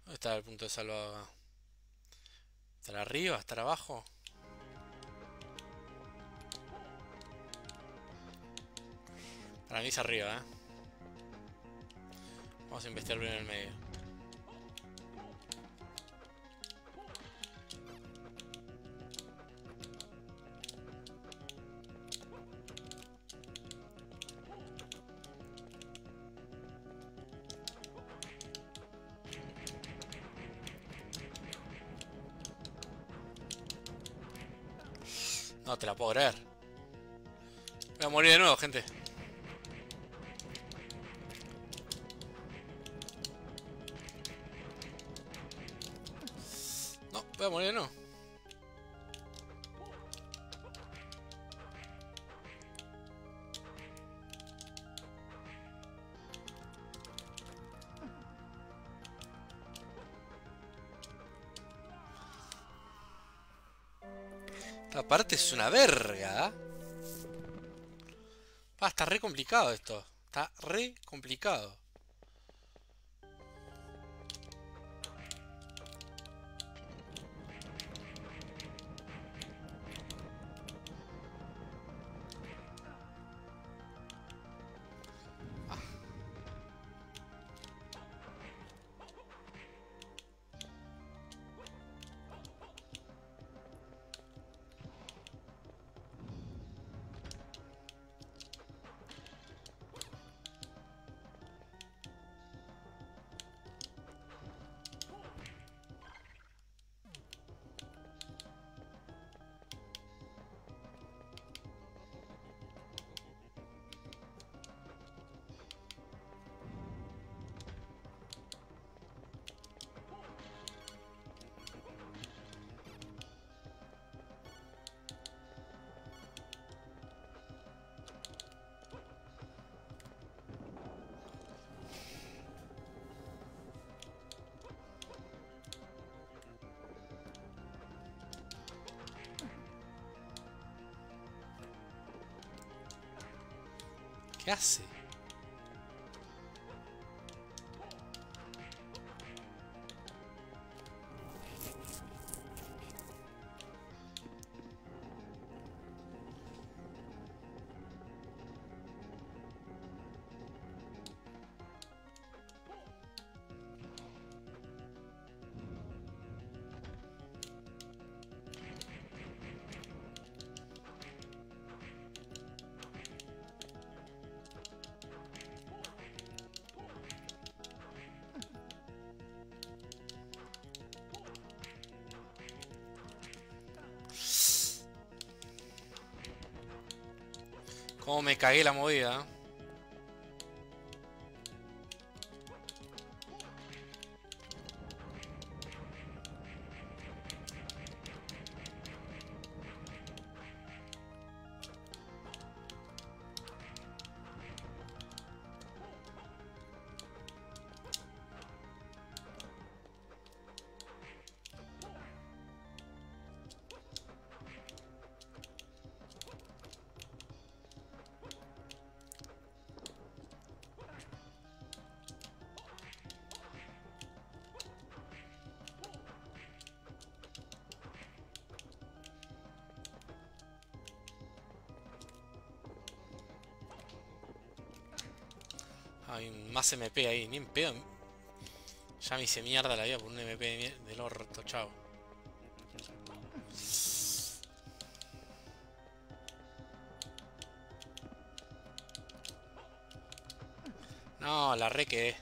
¿Dónde está el punto de salvado acá? ¿Estar arriba? ¿Estar abajo? Para mí es arriba, ¿eh? Vamos a investigar primero en el medio. No te la puedo creer. Voy a morir de nuevo, gente. No, voy a morir de nuevo. Esta parte es una verga. Ah, está re complicado esto. Está re complicado. ¿Qué hace? Cómo me cagué la movida. Hay más MP ahí, ni en pedo. Ya me hice mierda la vida por un MP del orto, chao. No, la re quedé.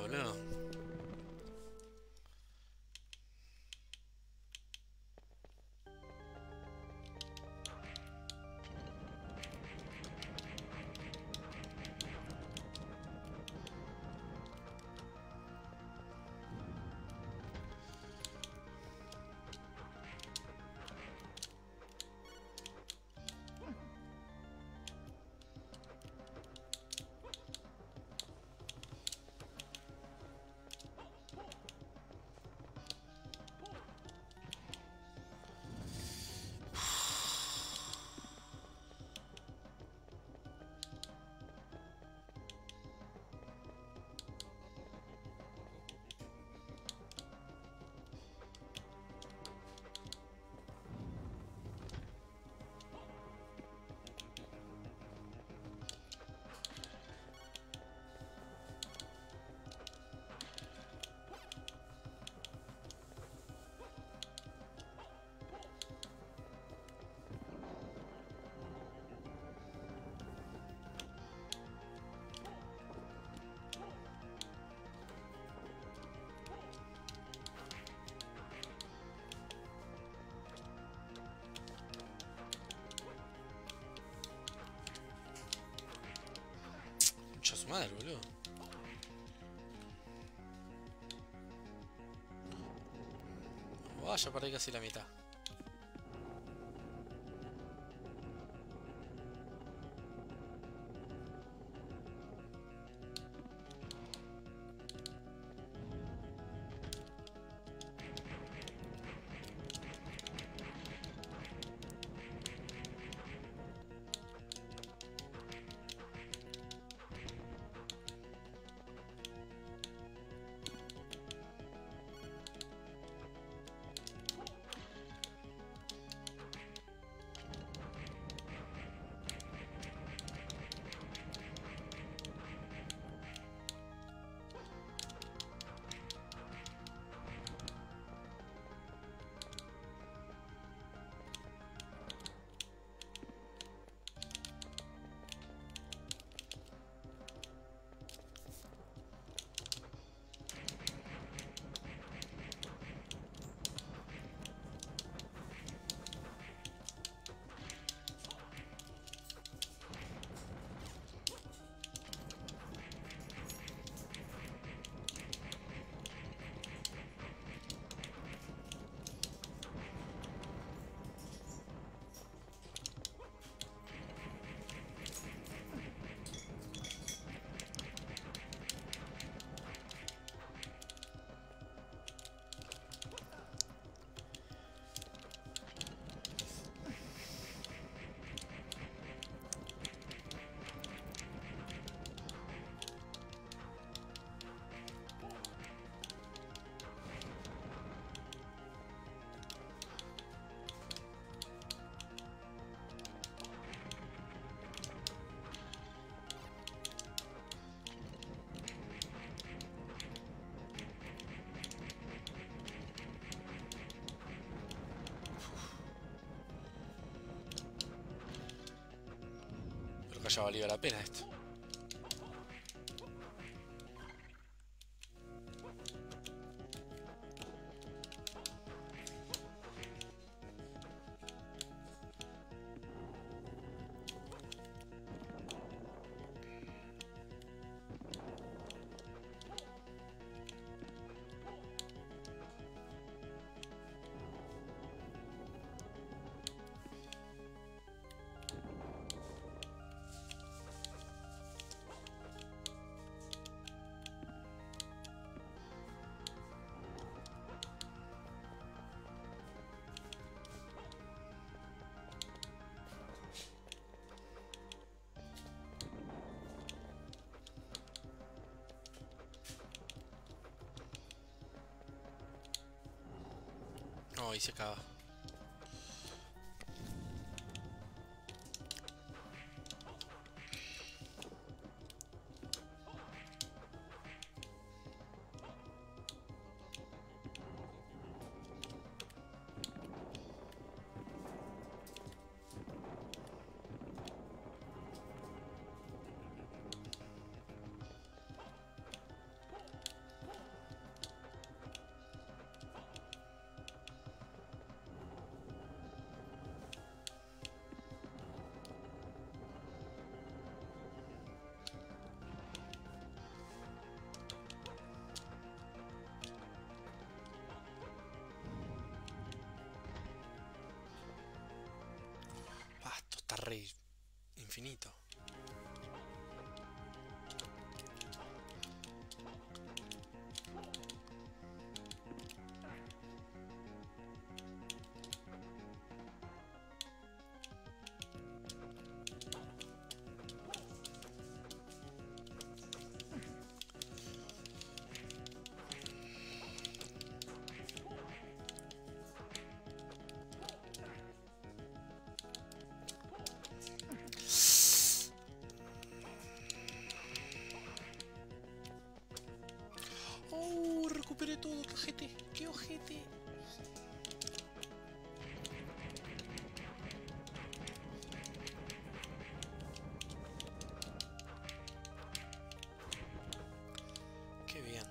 Boludo. madre, boludo. Vaya, perdí casi la mitad. Ya valía la pena esto. No, ahí se acaba. Infinito. Pero todo, qué ojete, qué ojete. Qué bien.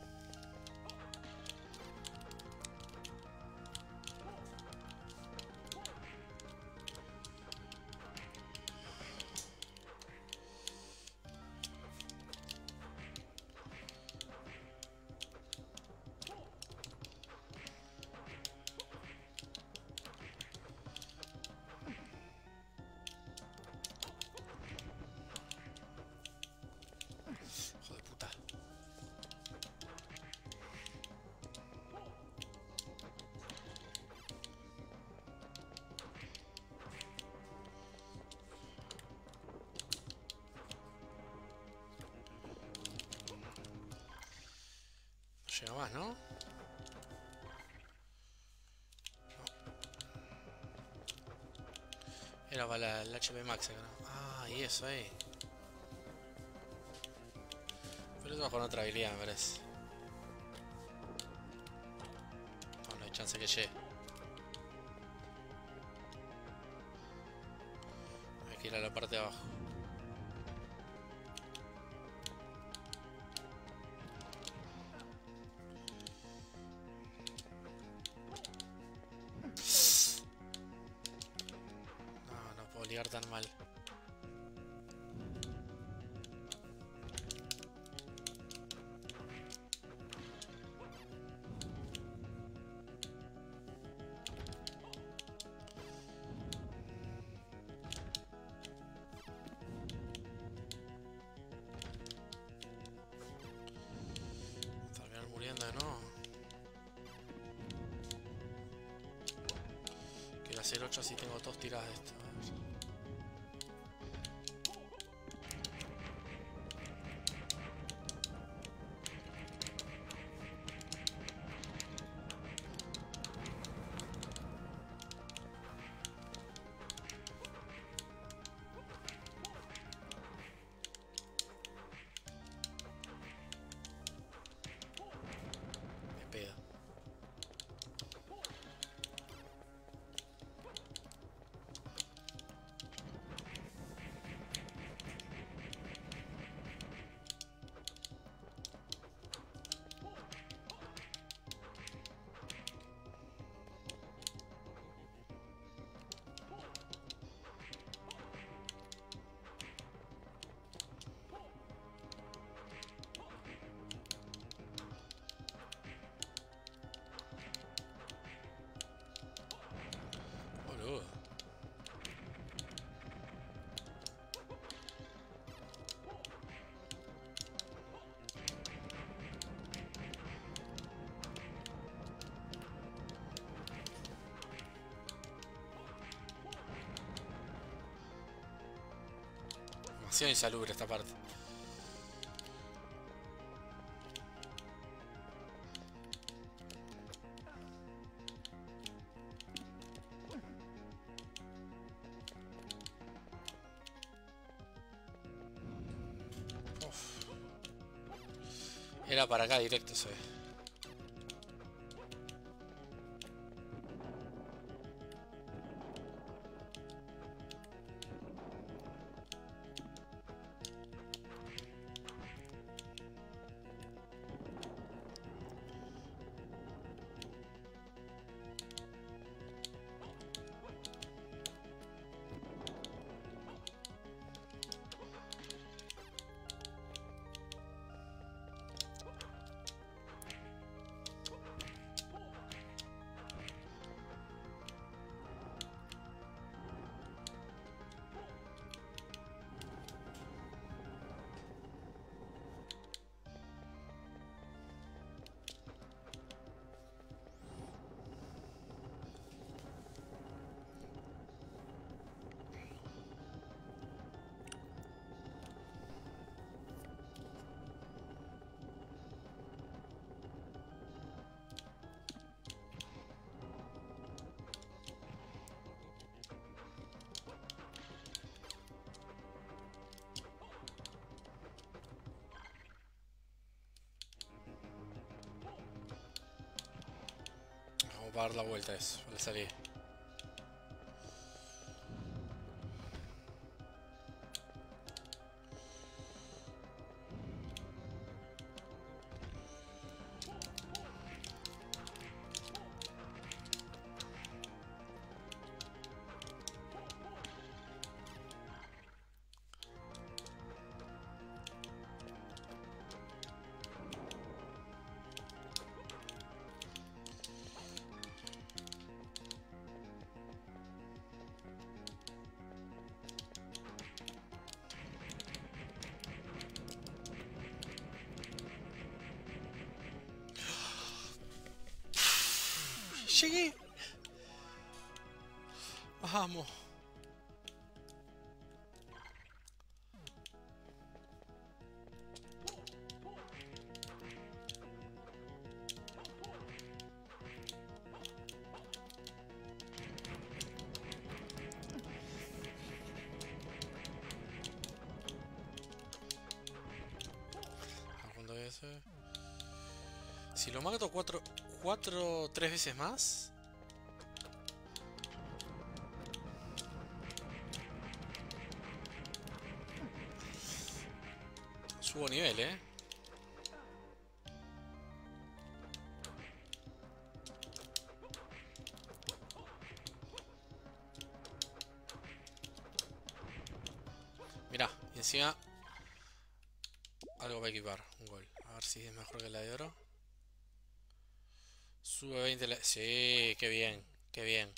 más, ¿no? Era para el HP Max acá, ¿no? Ah, y eso ahí. Pero eso va con otra habilidad, me parece. No, no hay chance que llegue. Hay que ir a la parte de abajo. Tan mal. Terminar muriendo, ¿no? Quiero hacer 8 si tengo 2 tiradas de esto. Demasiado insalubre esta parte. Uf. Era para acá directo, se ve. Para dar la vuelta a eso, para salir. Llegué. Vamos. Si lo mato tres veces más. Subo nivel, eh. Mirá, y encima algo para equipar, un gol. A ver si es mejor que la de oro. Sube 20 la... Sí, qué bien, qué bien.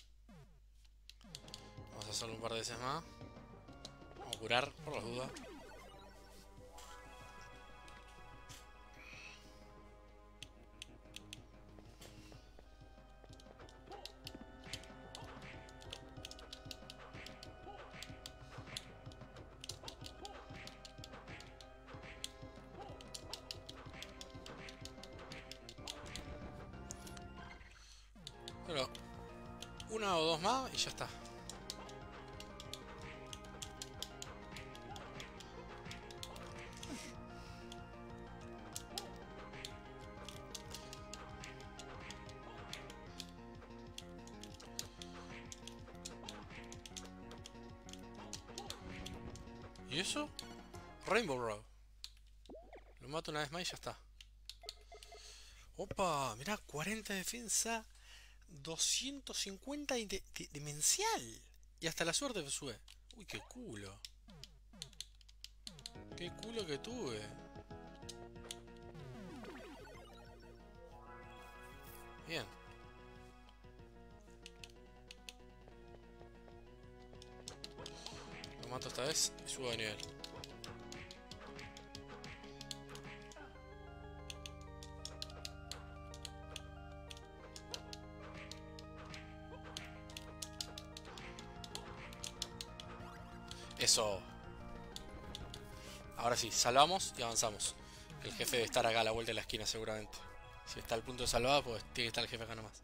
Vamos a hacerlo un par de veces más. Vamos a curar, por las dudas. Una o dos más y ya está. ¿Y eso? Rainbow Road. Lo mato una vez más y ya está. Opa, mirá, 40 de defensa. 250 de demencial. Y hasta la suerte me sube. Uy, qué culo. Qué culo que tuve. Bien. Lo mato esta vez y subo de nivel. Eso. Ahora sí, salvamos y avanzamos. El jefe debe estar acá a la vuelta de la esquina seguramente. Si está al punto de salvada, pues tiene que estar el jefe acá nomás.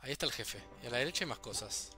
Ahí está el jefe. Y a la derecha hay más cosas.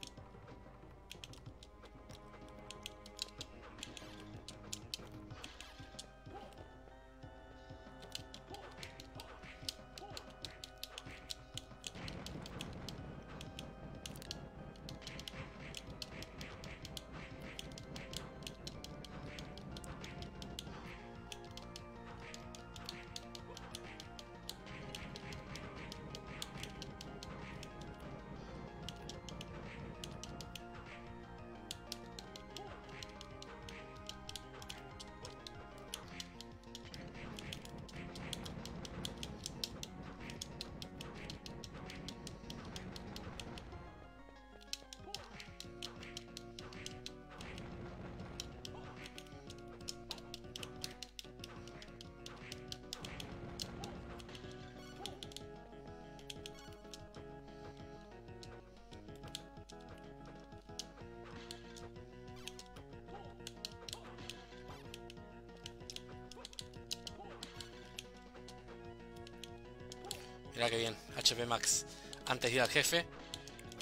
Mirá que bien, HP Max. Antes de ir al jefe,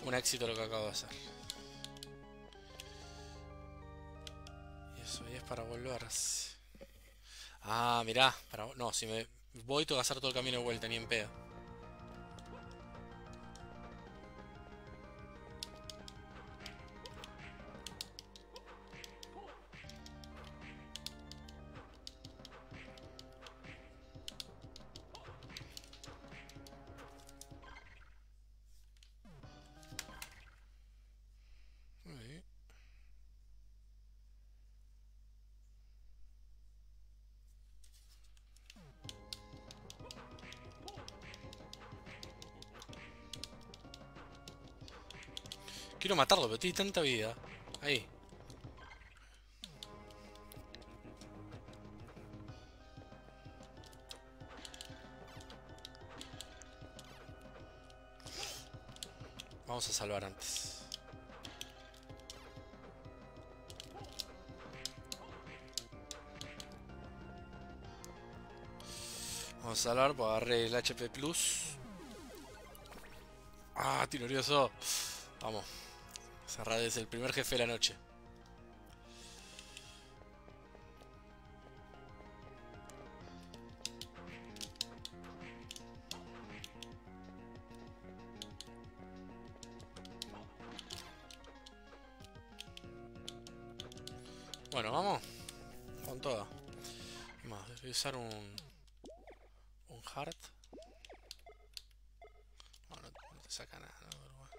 un éxito lo que acabo de hacer. Y eso ahí es para volverse. Ah, mirá, para... no, si me voy tengo que hacer todo el camino de vuelta, ni en pedo. Quiero matarlo, pero tiene tanta vida. Ahí. Vamos a salvar antes. Vamos a salvar, pues agarré el HP Plus. ¡Ah, tinorioso! Vamos. Cerrar desde el primer jefe de la noche. Bueno, vamos con toda. Más, voy a usar un heart. No, no te saca nada, no, pero bueno.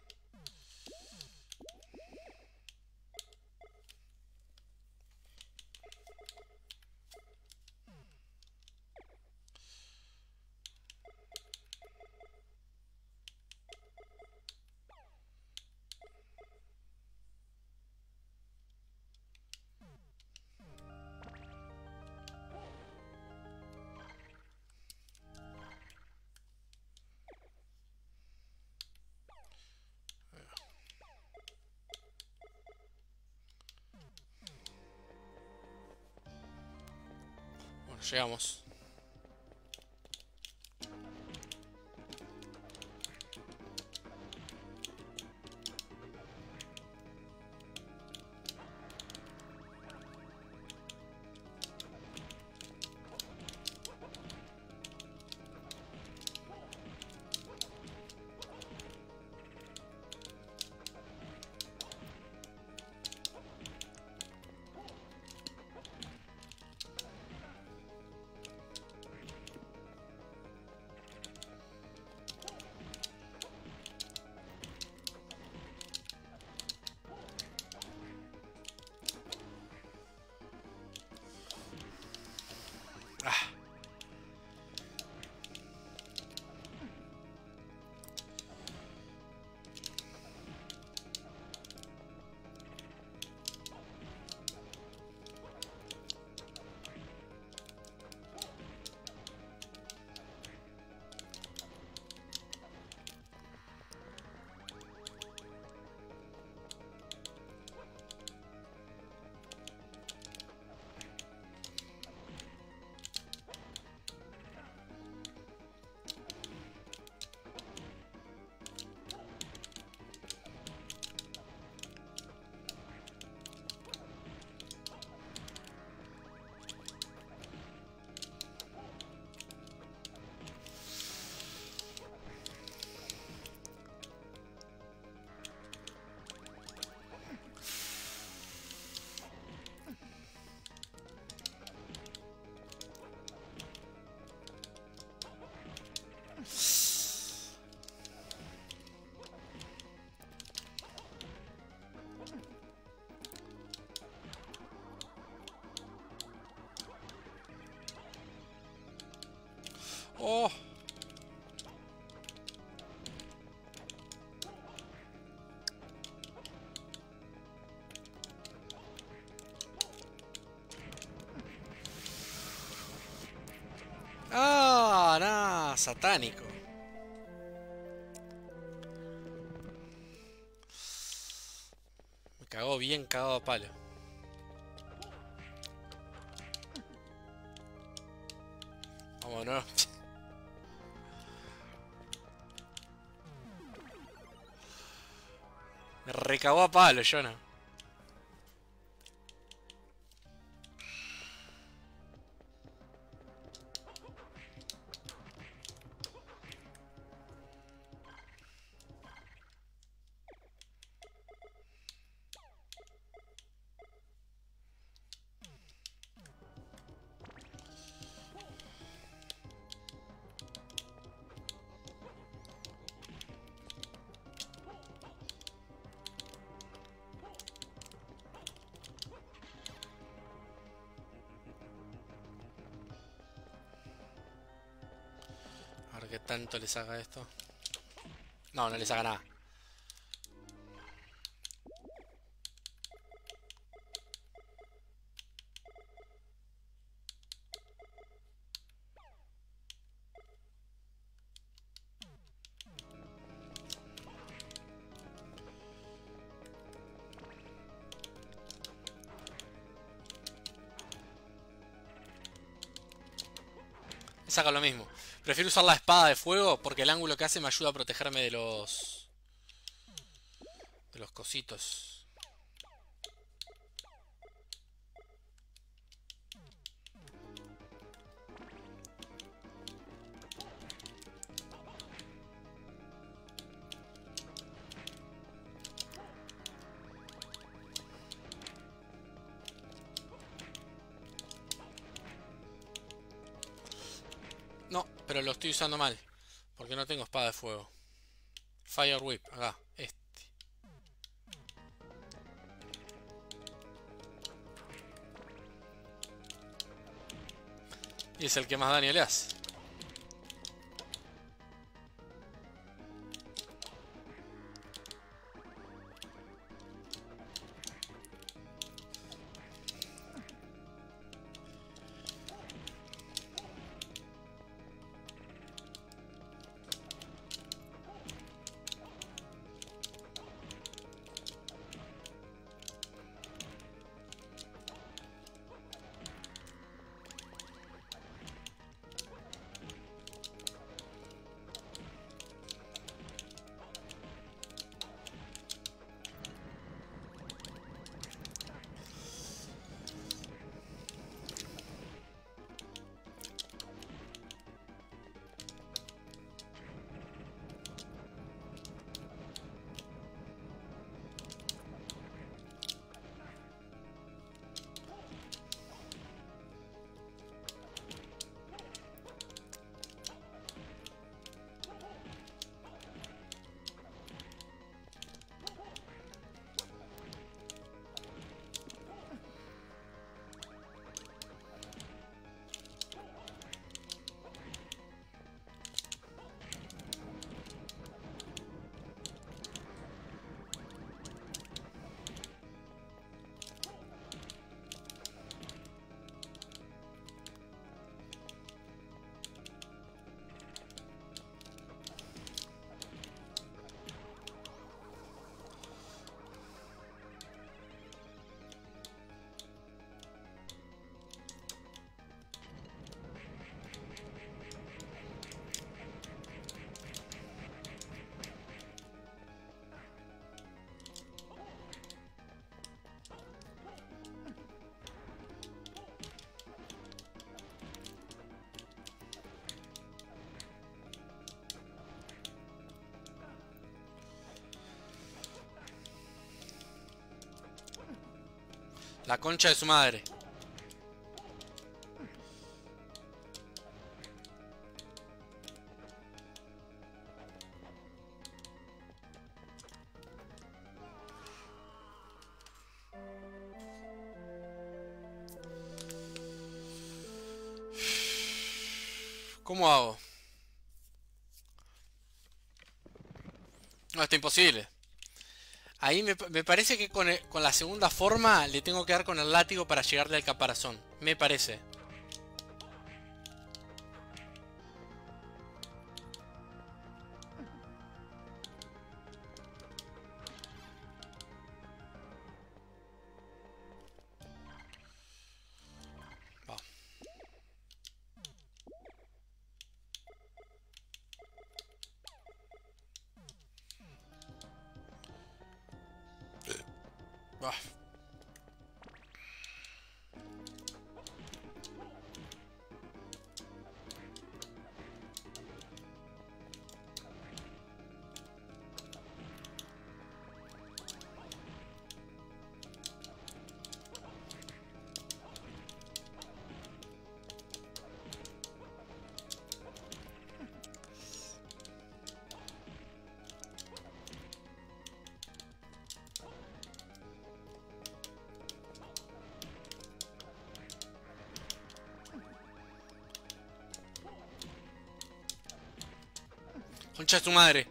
Llegamos. Oh. Ah, nada, satánico. Me cagó bien cagado a palo. Vámonos. Me recagó a palo, Jonah. ¿Qué tanto les haga esto? No, no les haga nada. Me saca lo mismo. Prefiero usar la espada de fuego porque el ángulo que hace me ayuda a protegerme de los... de los cositos. No, pero lo estoy usando mal, porque no tengo espada de fuego. Fire Whip, acá, este. Y es el que más daño le hace. La concha de su madre. ¿Cómo hago? No, está imposible. Ahí me parece que con la segunda forma le tengo que dar con el látigo para llegarle al caparazón. Me parece. Concha de su madre.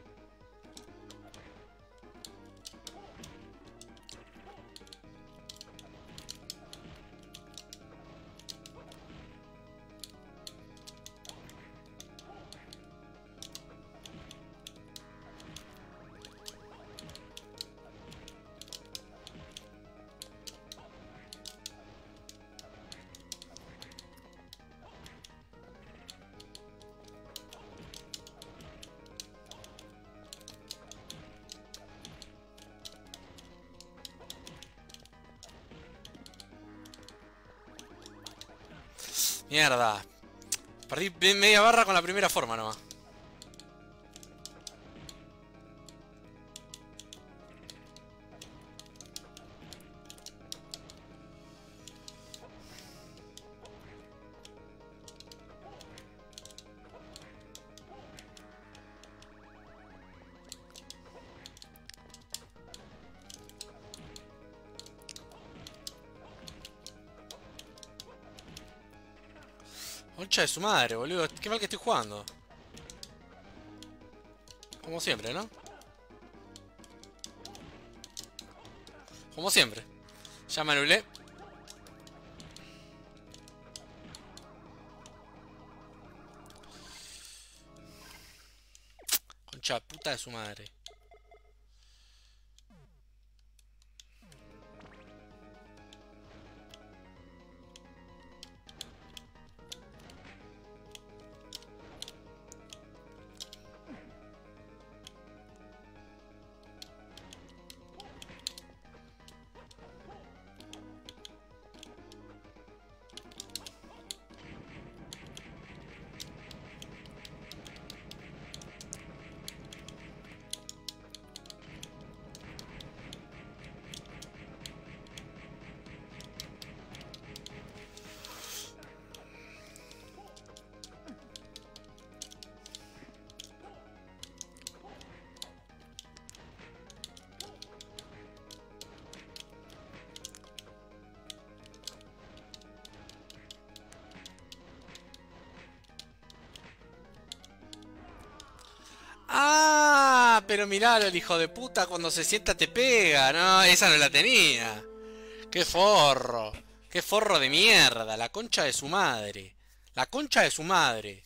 Mierda. Perdí media barra con la primera forma nomás. Concha de su madre, boludo. Qué mal que estoy jugando. Como siempre, ¿no? Como siempre. Ya me anulé. Concha puta de su madre. Pero miralo, el hijo de puta, cuando se sienta te pega. No, esa no la tenía. Qué forro. Qué forro de mierda. La concha de su madre. La concha de su madre.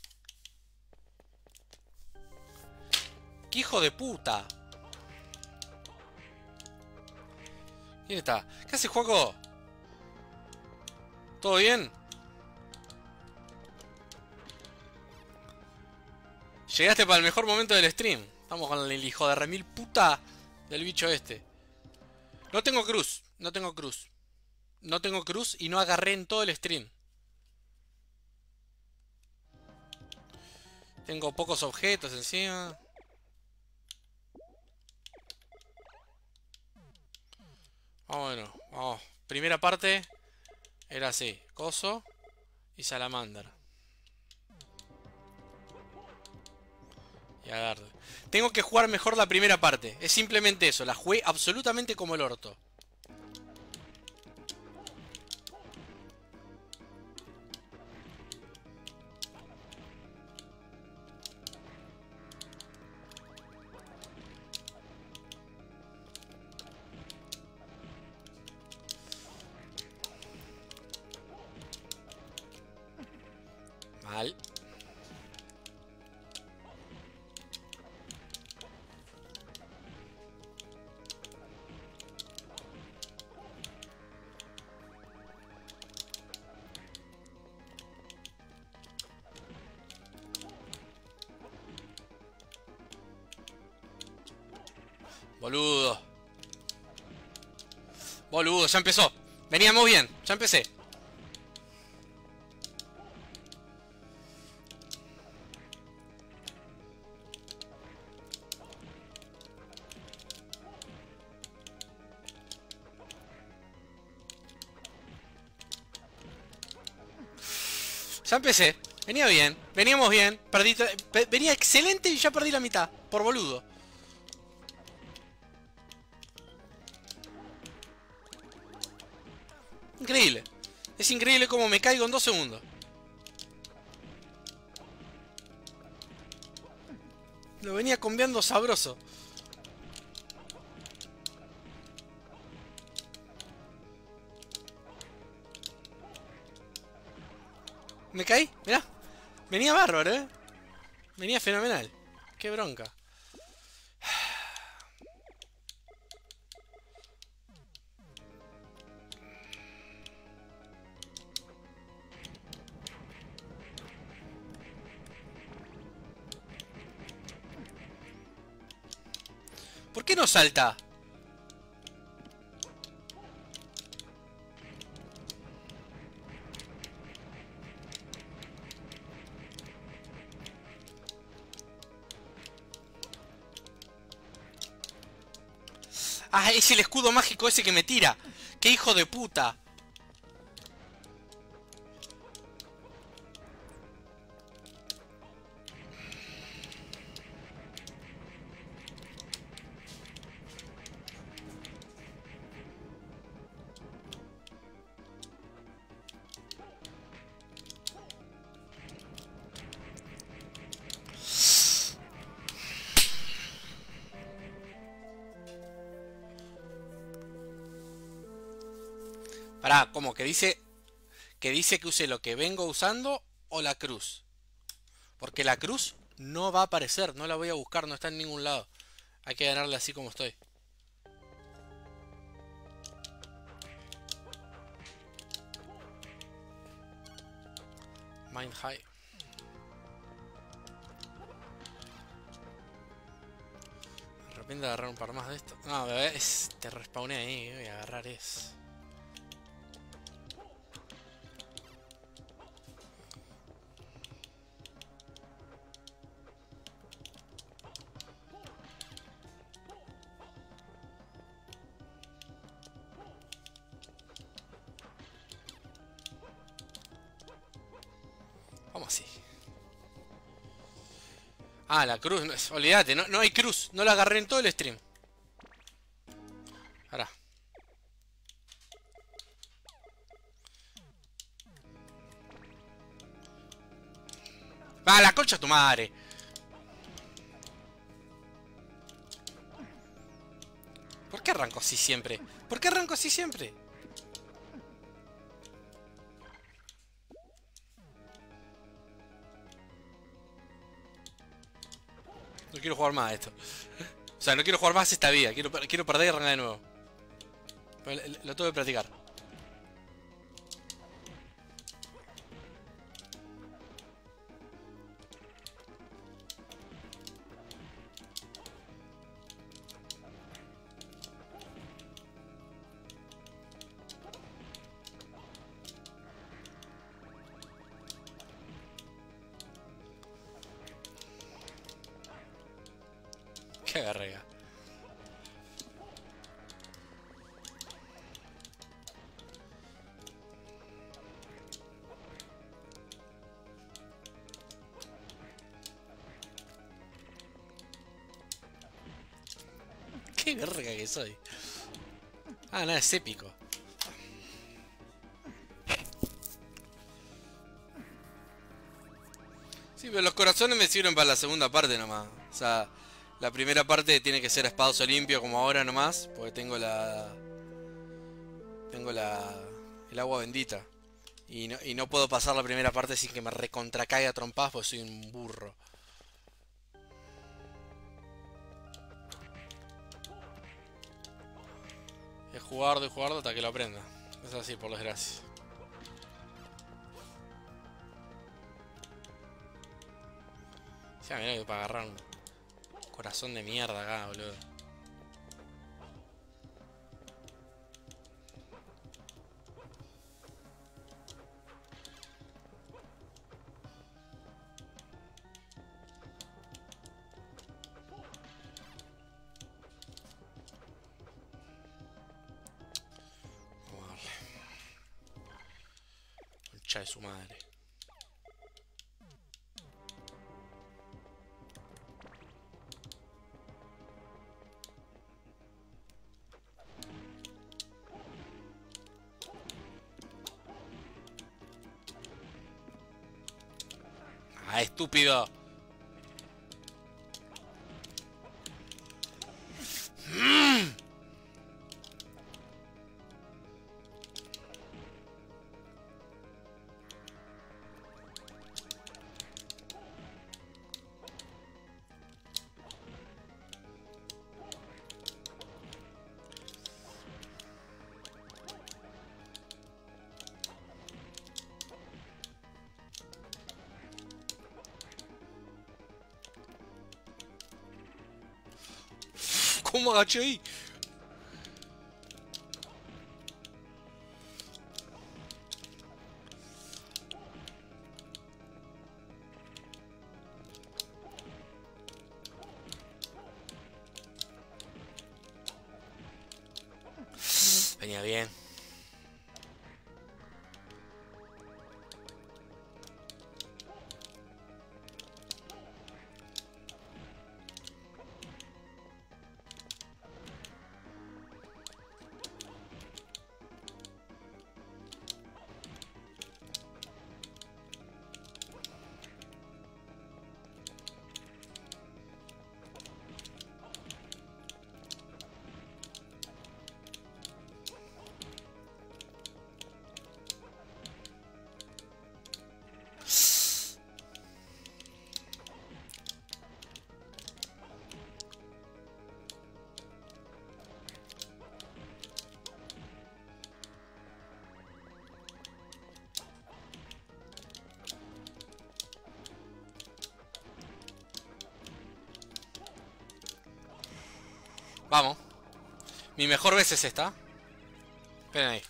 Qué hijo de puta. ¿Quién está? ¿Qué hace, Juaco? ¿Todo bien? Llegaste para el mejor momento del stream. Estamos con el hijo de remil puta del bicho este. No tengo cruz. No tengo cruz. No tengo cruz y no agarré en todo el stream. Tengo pocos objetos encima. Bueno, vamos. Primera parte era así. Coso y Salamander. Y agarro. Tengo que jugar mejor la primera parte. Es simplemente eso. La jugué absolutamente como el orto. Mal. Boludo. Boludo, ya empezó. Veníamos bien, ya empecé. Ya empecé. Venía bien, veníamos bien. Perdí, venía excelente y ya perdí la mitad. Por boludo. Increíble. Es increíble cómo me caigo en 2 segundos. Lo venía combiando sabroso. Me caí, mirá. Venía bárbaro, ¿eh? Venía fenomenal. Qué bronca. ¿Por qué no salta? Ah, es el escudo mágico ese que me tira. ¡Qué hijo de puta! Pará, ¿cómo? Que dice que use lo que vengo usando o la cruz. Porque la cruz no va a aparecer, no la voy a buscar, no está en ningún lado. Hay que ganarla así como estoy. Mind high. De repente agarrar un par más de esto. No, es, te respawné ahí, voy a agarrar eso. Ah, la cruz, no, olvídate, no hay cruz, no la agarré en todo el stream. Ahora. ¡Ah, la concha de tu madre! ¿Por qué arranco así siempre? ¿Por qué arranco así siempre? No quiero jugar más a esto. O sea, no quiero jugar más esta vida. Quiero perder y arrancar de nuevo. Pero lo tengo que practicar. Qué verga que soy. Ah, nada, es épico. Sí, pero los corazones me sirven para la segunda parte nomás. O sea, la primera parte tiene que ser a espadazo limpio como ahora nomás. Porque tengo la... el agua bendita. Y no puedo pasar la primera parte sin que me recontracaiga a trompadas porque soy un burro. Jugarlo hasta que lo aprenda. Es así, por desgracia. Ya, mirá que para agarrar un corazón de mierda acá, boludo. De su madre. Ah, estúpido. ¿Cómo agaché ahí? venía bien. Vamos. Mi mejor vez es esta. Esperen ahí.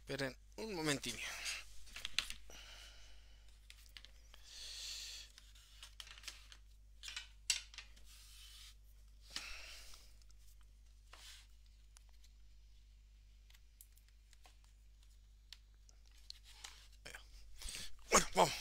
Esperen un momentín. Bueno, vamos.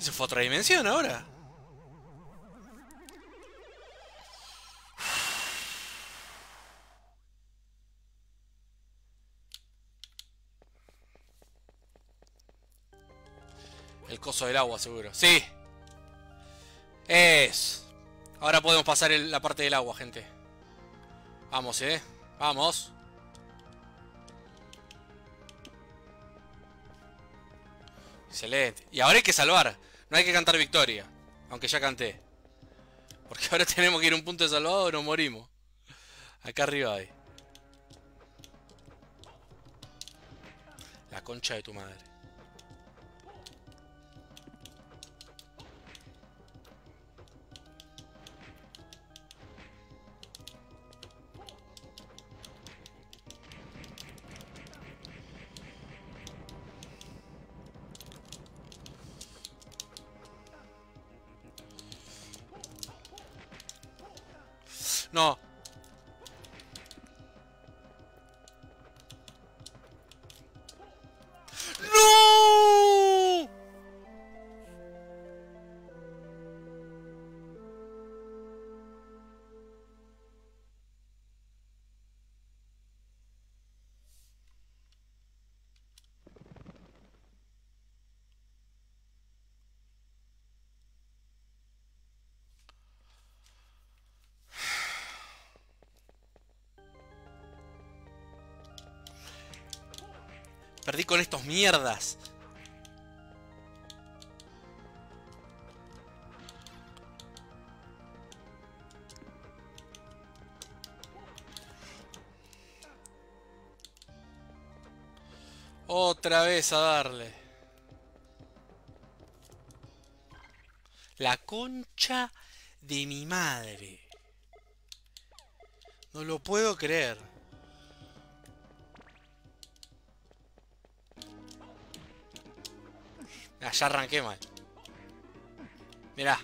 ¿Se fue a otra dimensión ahora? El coso del agua, seguro. ¡Sí! ¡Es! Ahora podemos pasar la parte del agua, gente. Vamos, ¿eh? Vamos. Excelente. Y ahora hay que salvar. No hay que cantar victoria, aunque ya canté. Porque ahora tenemos que ir a un punto de salvado o nos morimos. Acá arriba hay. La concha de tu madre. No. ¡No! Perdí con estos mierdas. Otra vez a darle. La concha de mi madre. No lo puedo creer. Ah, ya arranqué mal. Mirá.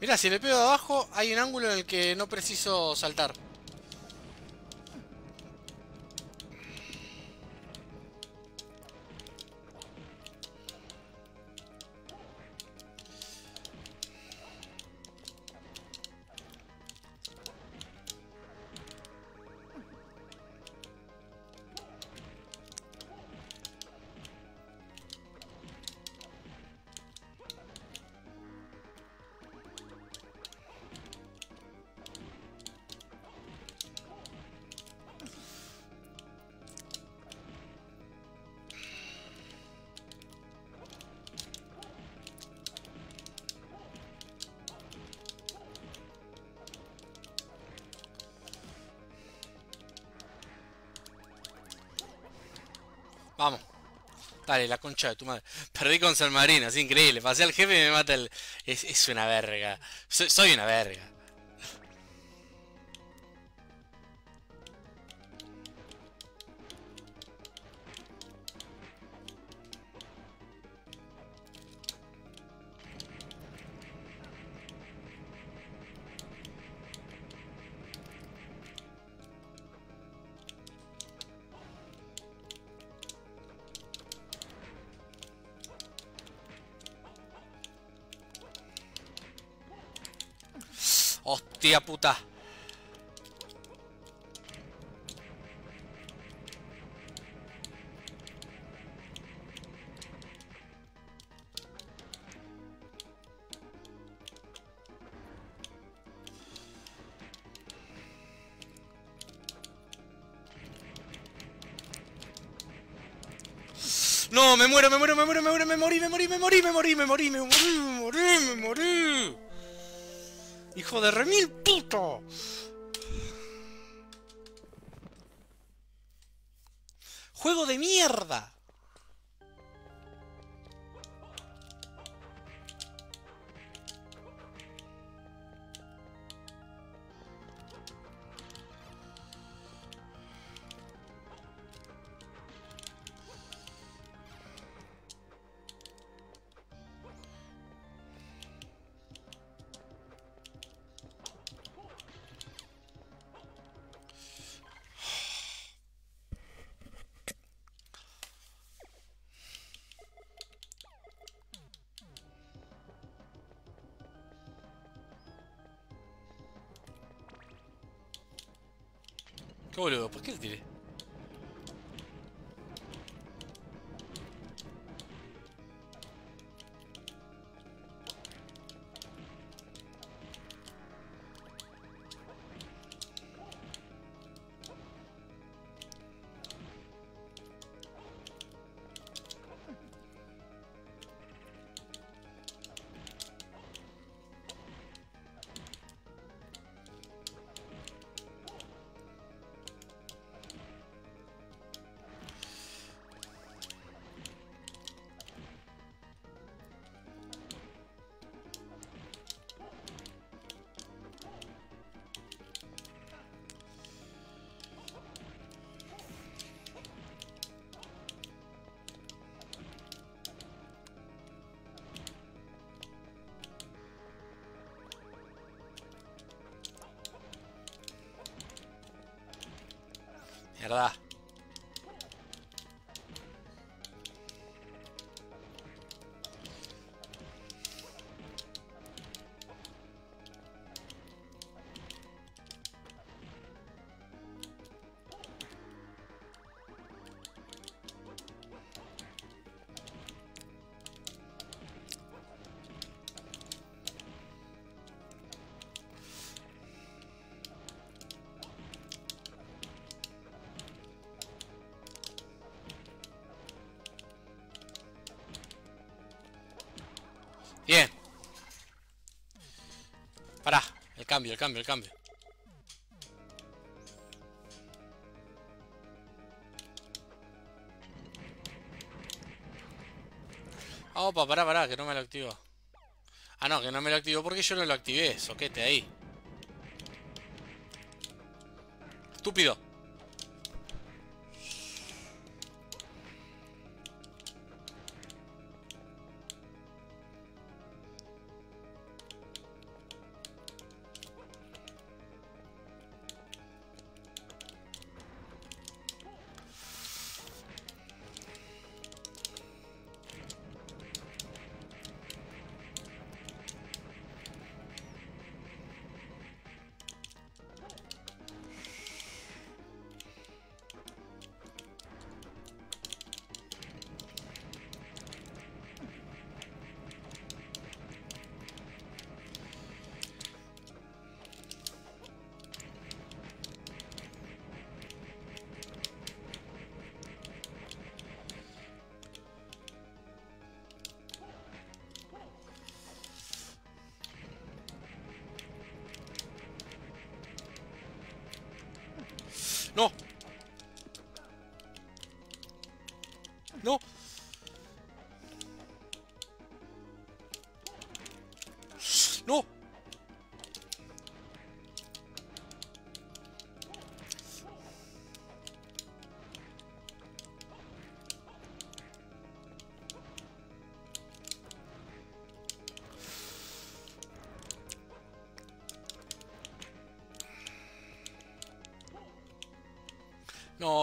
Mirá, si le pego de abajo, hay un ángulo en el que no preciso saltar. Vamos. Dale, la concha de tu madre. Perdí con San Marino, es increíble. Pasé al jefe y me mata el... Es una verga. Soy una verga. Hostia puta. No, me muero, me muero, me muero, me muero, me morí. ¡Hijo de remil puto! ¡Juego de mierda! Qué boludo, ¿por qué le tiré? Mierda. Pará, el cambio. Opa, pará, que no me lo activó. Ah, no, que no me lo activó porque yo no lo activé, soquete ahí. Estúpido. No. No.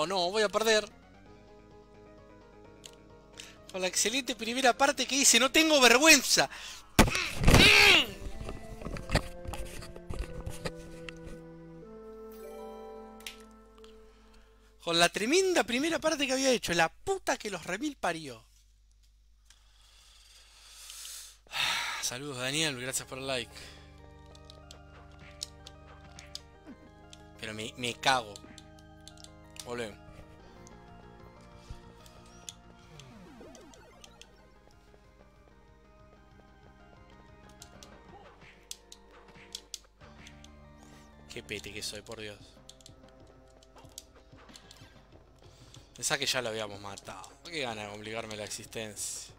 No, voy a perder. Con la excelente primera parte que hice, no tengo vergüenza. Con la tremenda primera parte que había hecho, la puta que los remil parió. Saludos Daniel, gracias por el like. Pero me cago. Volvemos. Qué pete que soy, por Dios. Pensá que ya lo habíamos matado. Qué gana de complicarme la existencia.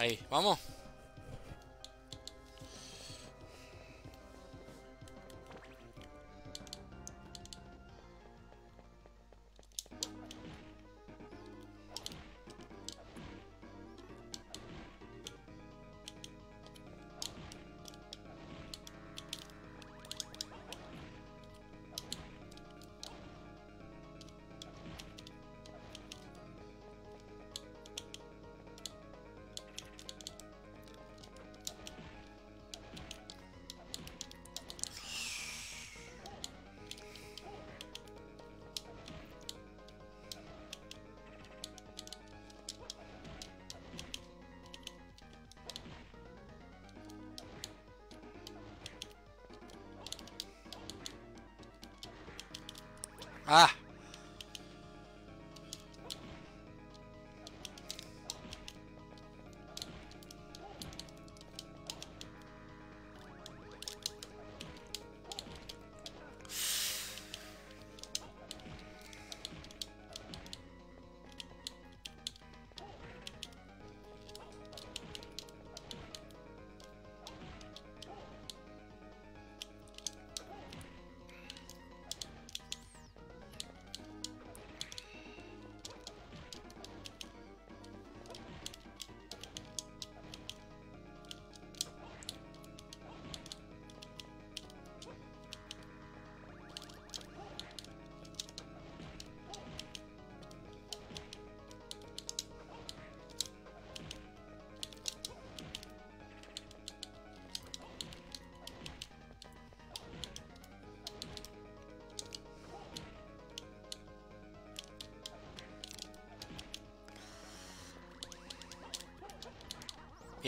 Ahí, vamos. Ah.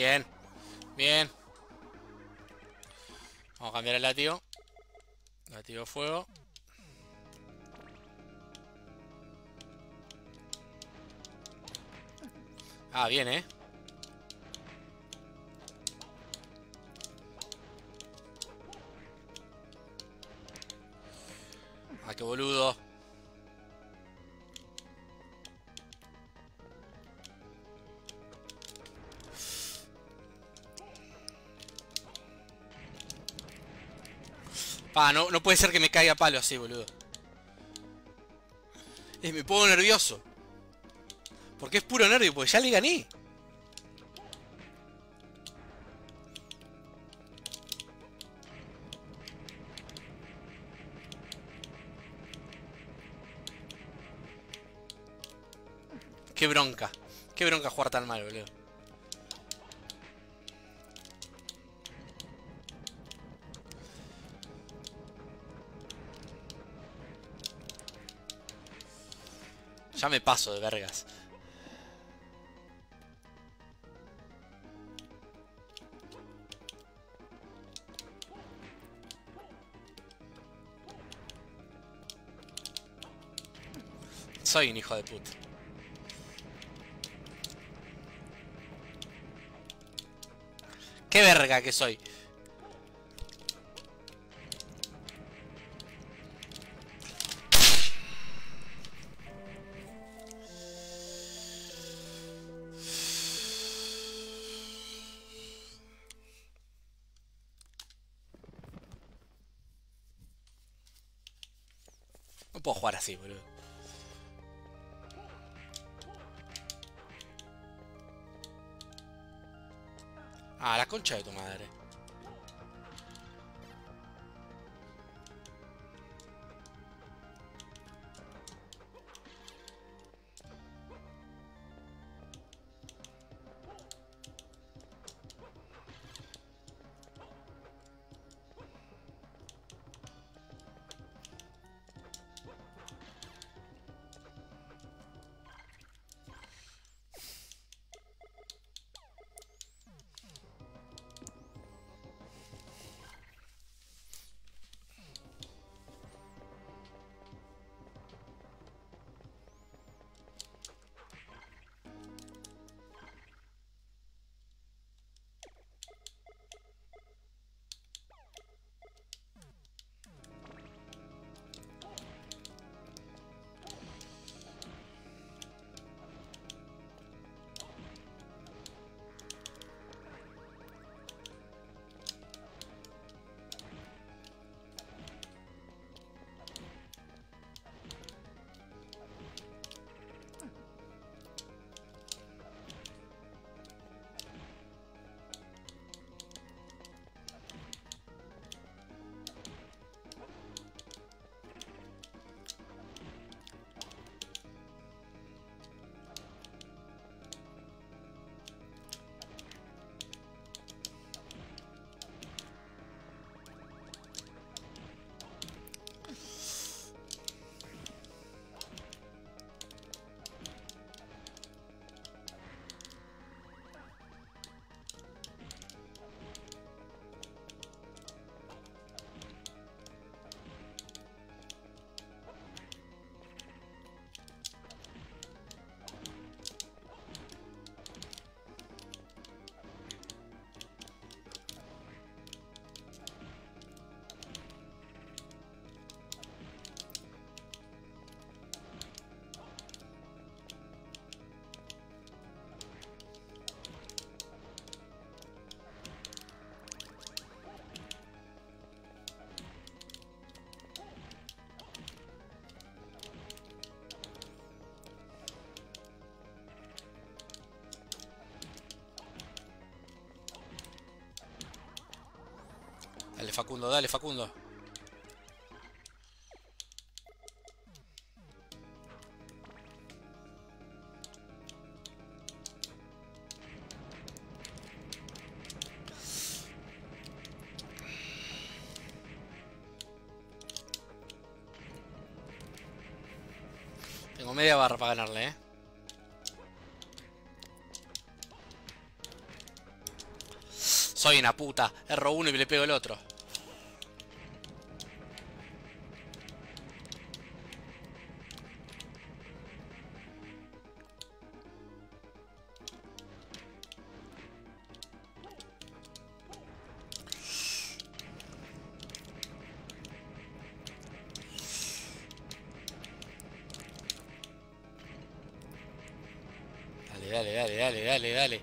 Bien, bien. Vamos a cambiar el látigo. Látigo fuego. Ah, bien, ¿eh? Ah, qué boludo. Pa, no puede ser que me caiga palo así, boludo. Me pongo nervioso. Porque es puro nervio, porque ya le gané. Qué bronca. Qué bronca jugar tan mal, boludo. Ya me paso de vergas. Soy un hijo de puta. ¡Qué verga que soy! No puedo jugar así, boludo. Ah, la concha de tu madre. Dale, Facundo, dale, Facundo. Tengo media barra para ganarle, ¿eh? Soy una puta. Erro uno y le pego el otro. Dale, dale, dale, dale, dale.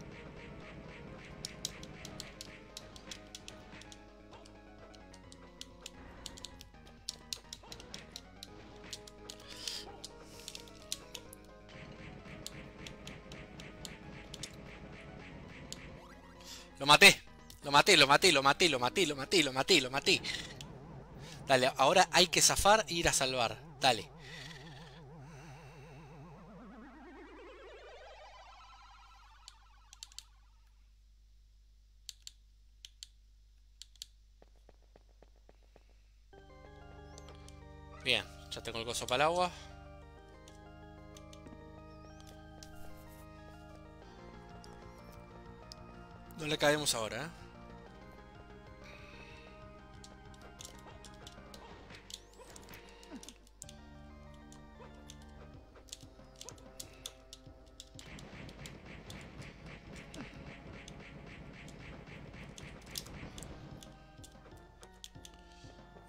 Lo maté, lo maté, lo maté, lo maté, lo maté, lo maté, lo maté, lo maté. Dale, ahora hay que zafar e ir a salvar. Dale. Bien, ya tengo el coso para el agua. No le caemos ahora, ¿eh?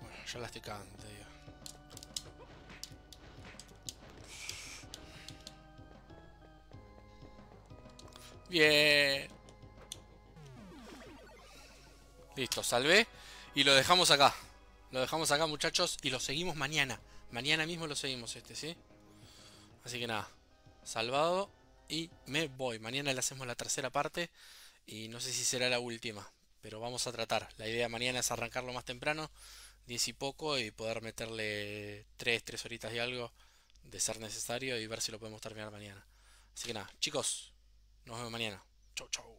Bueno, ya la estoy cagando, te digo. Bien. Listo, salvé. Y lo dejamos acá. Lo dejamos acá, muchachos. Y lo seguimos mañana. Mañana mismo lo seguimos ¿sí? Así que nada. Salvado. Y me voy. Mañana le hacemos la tercera parte. Y no sé si será la última. Pero vamos a tratar. La idea mañana es arrancarlo más temprano. 10 y poco. Y poder meterle 3 horitas y algo. De ser necesario. Y ver si lo podemos terminar mañana. Así que nada, chicos. Nos vemos mañana. Chau, chau.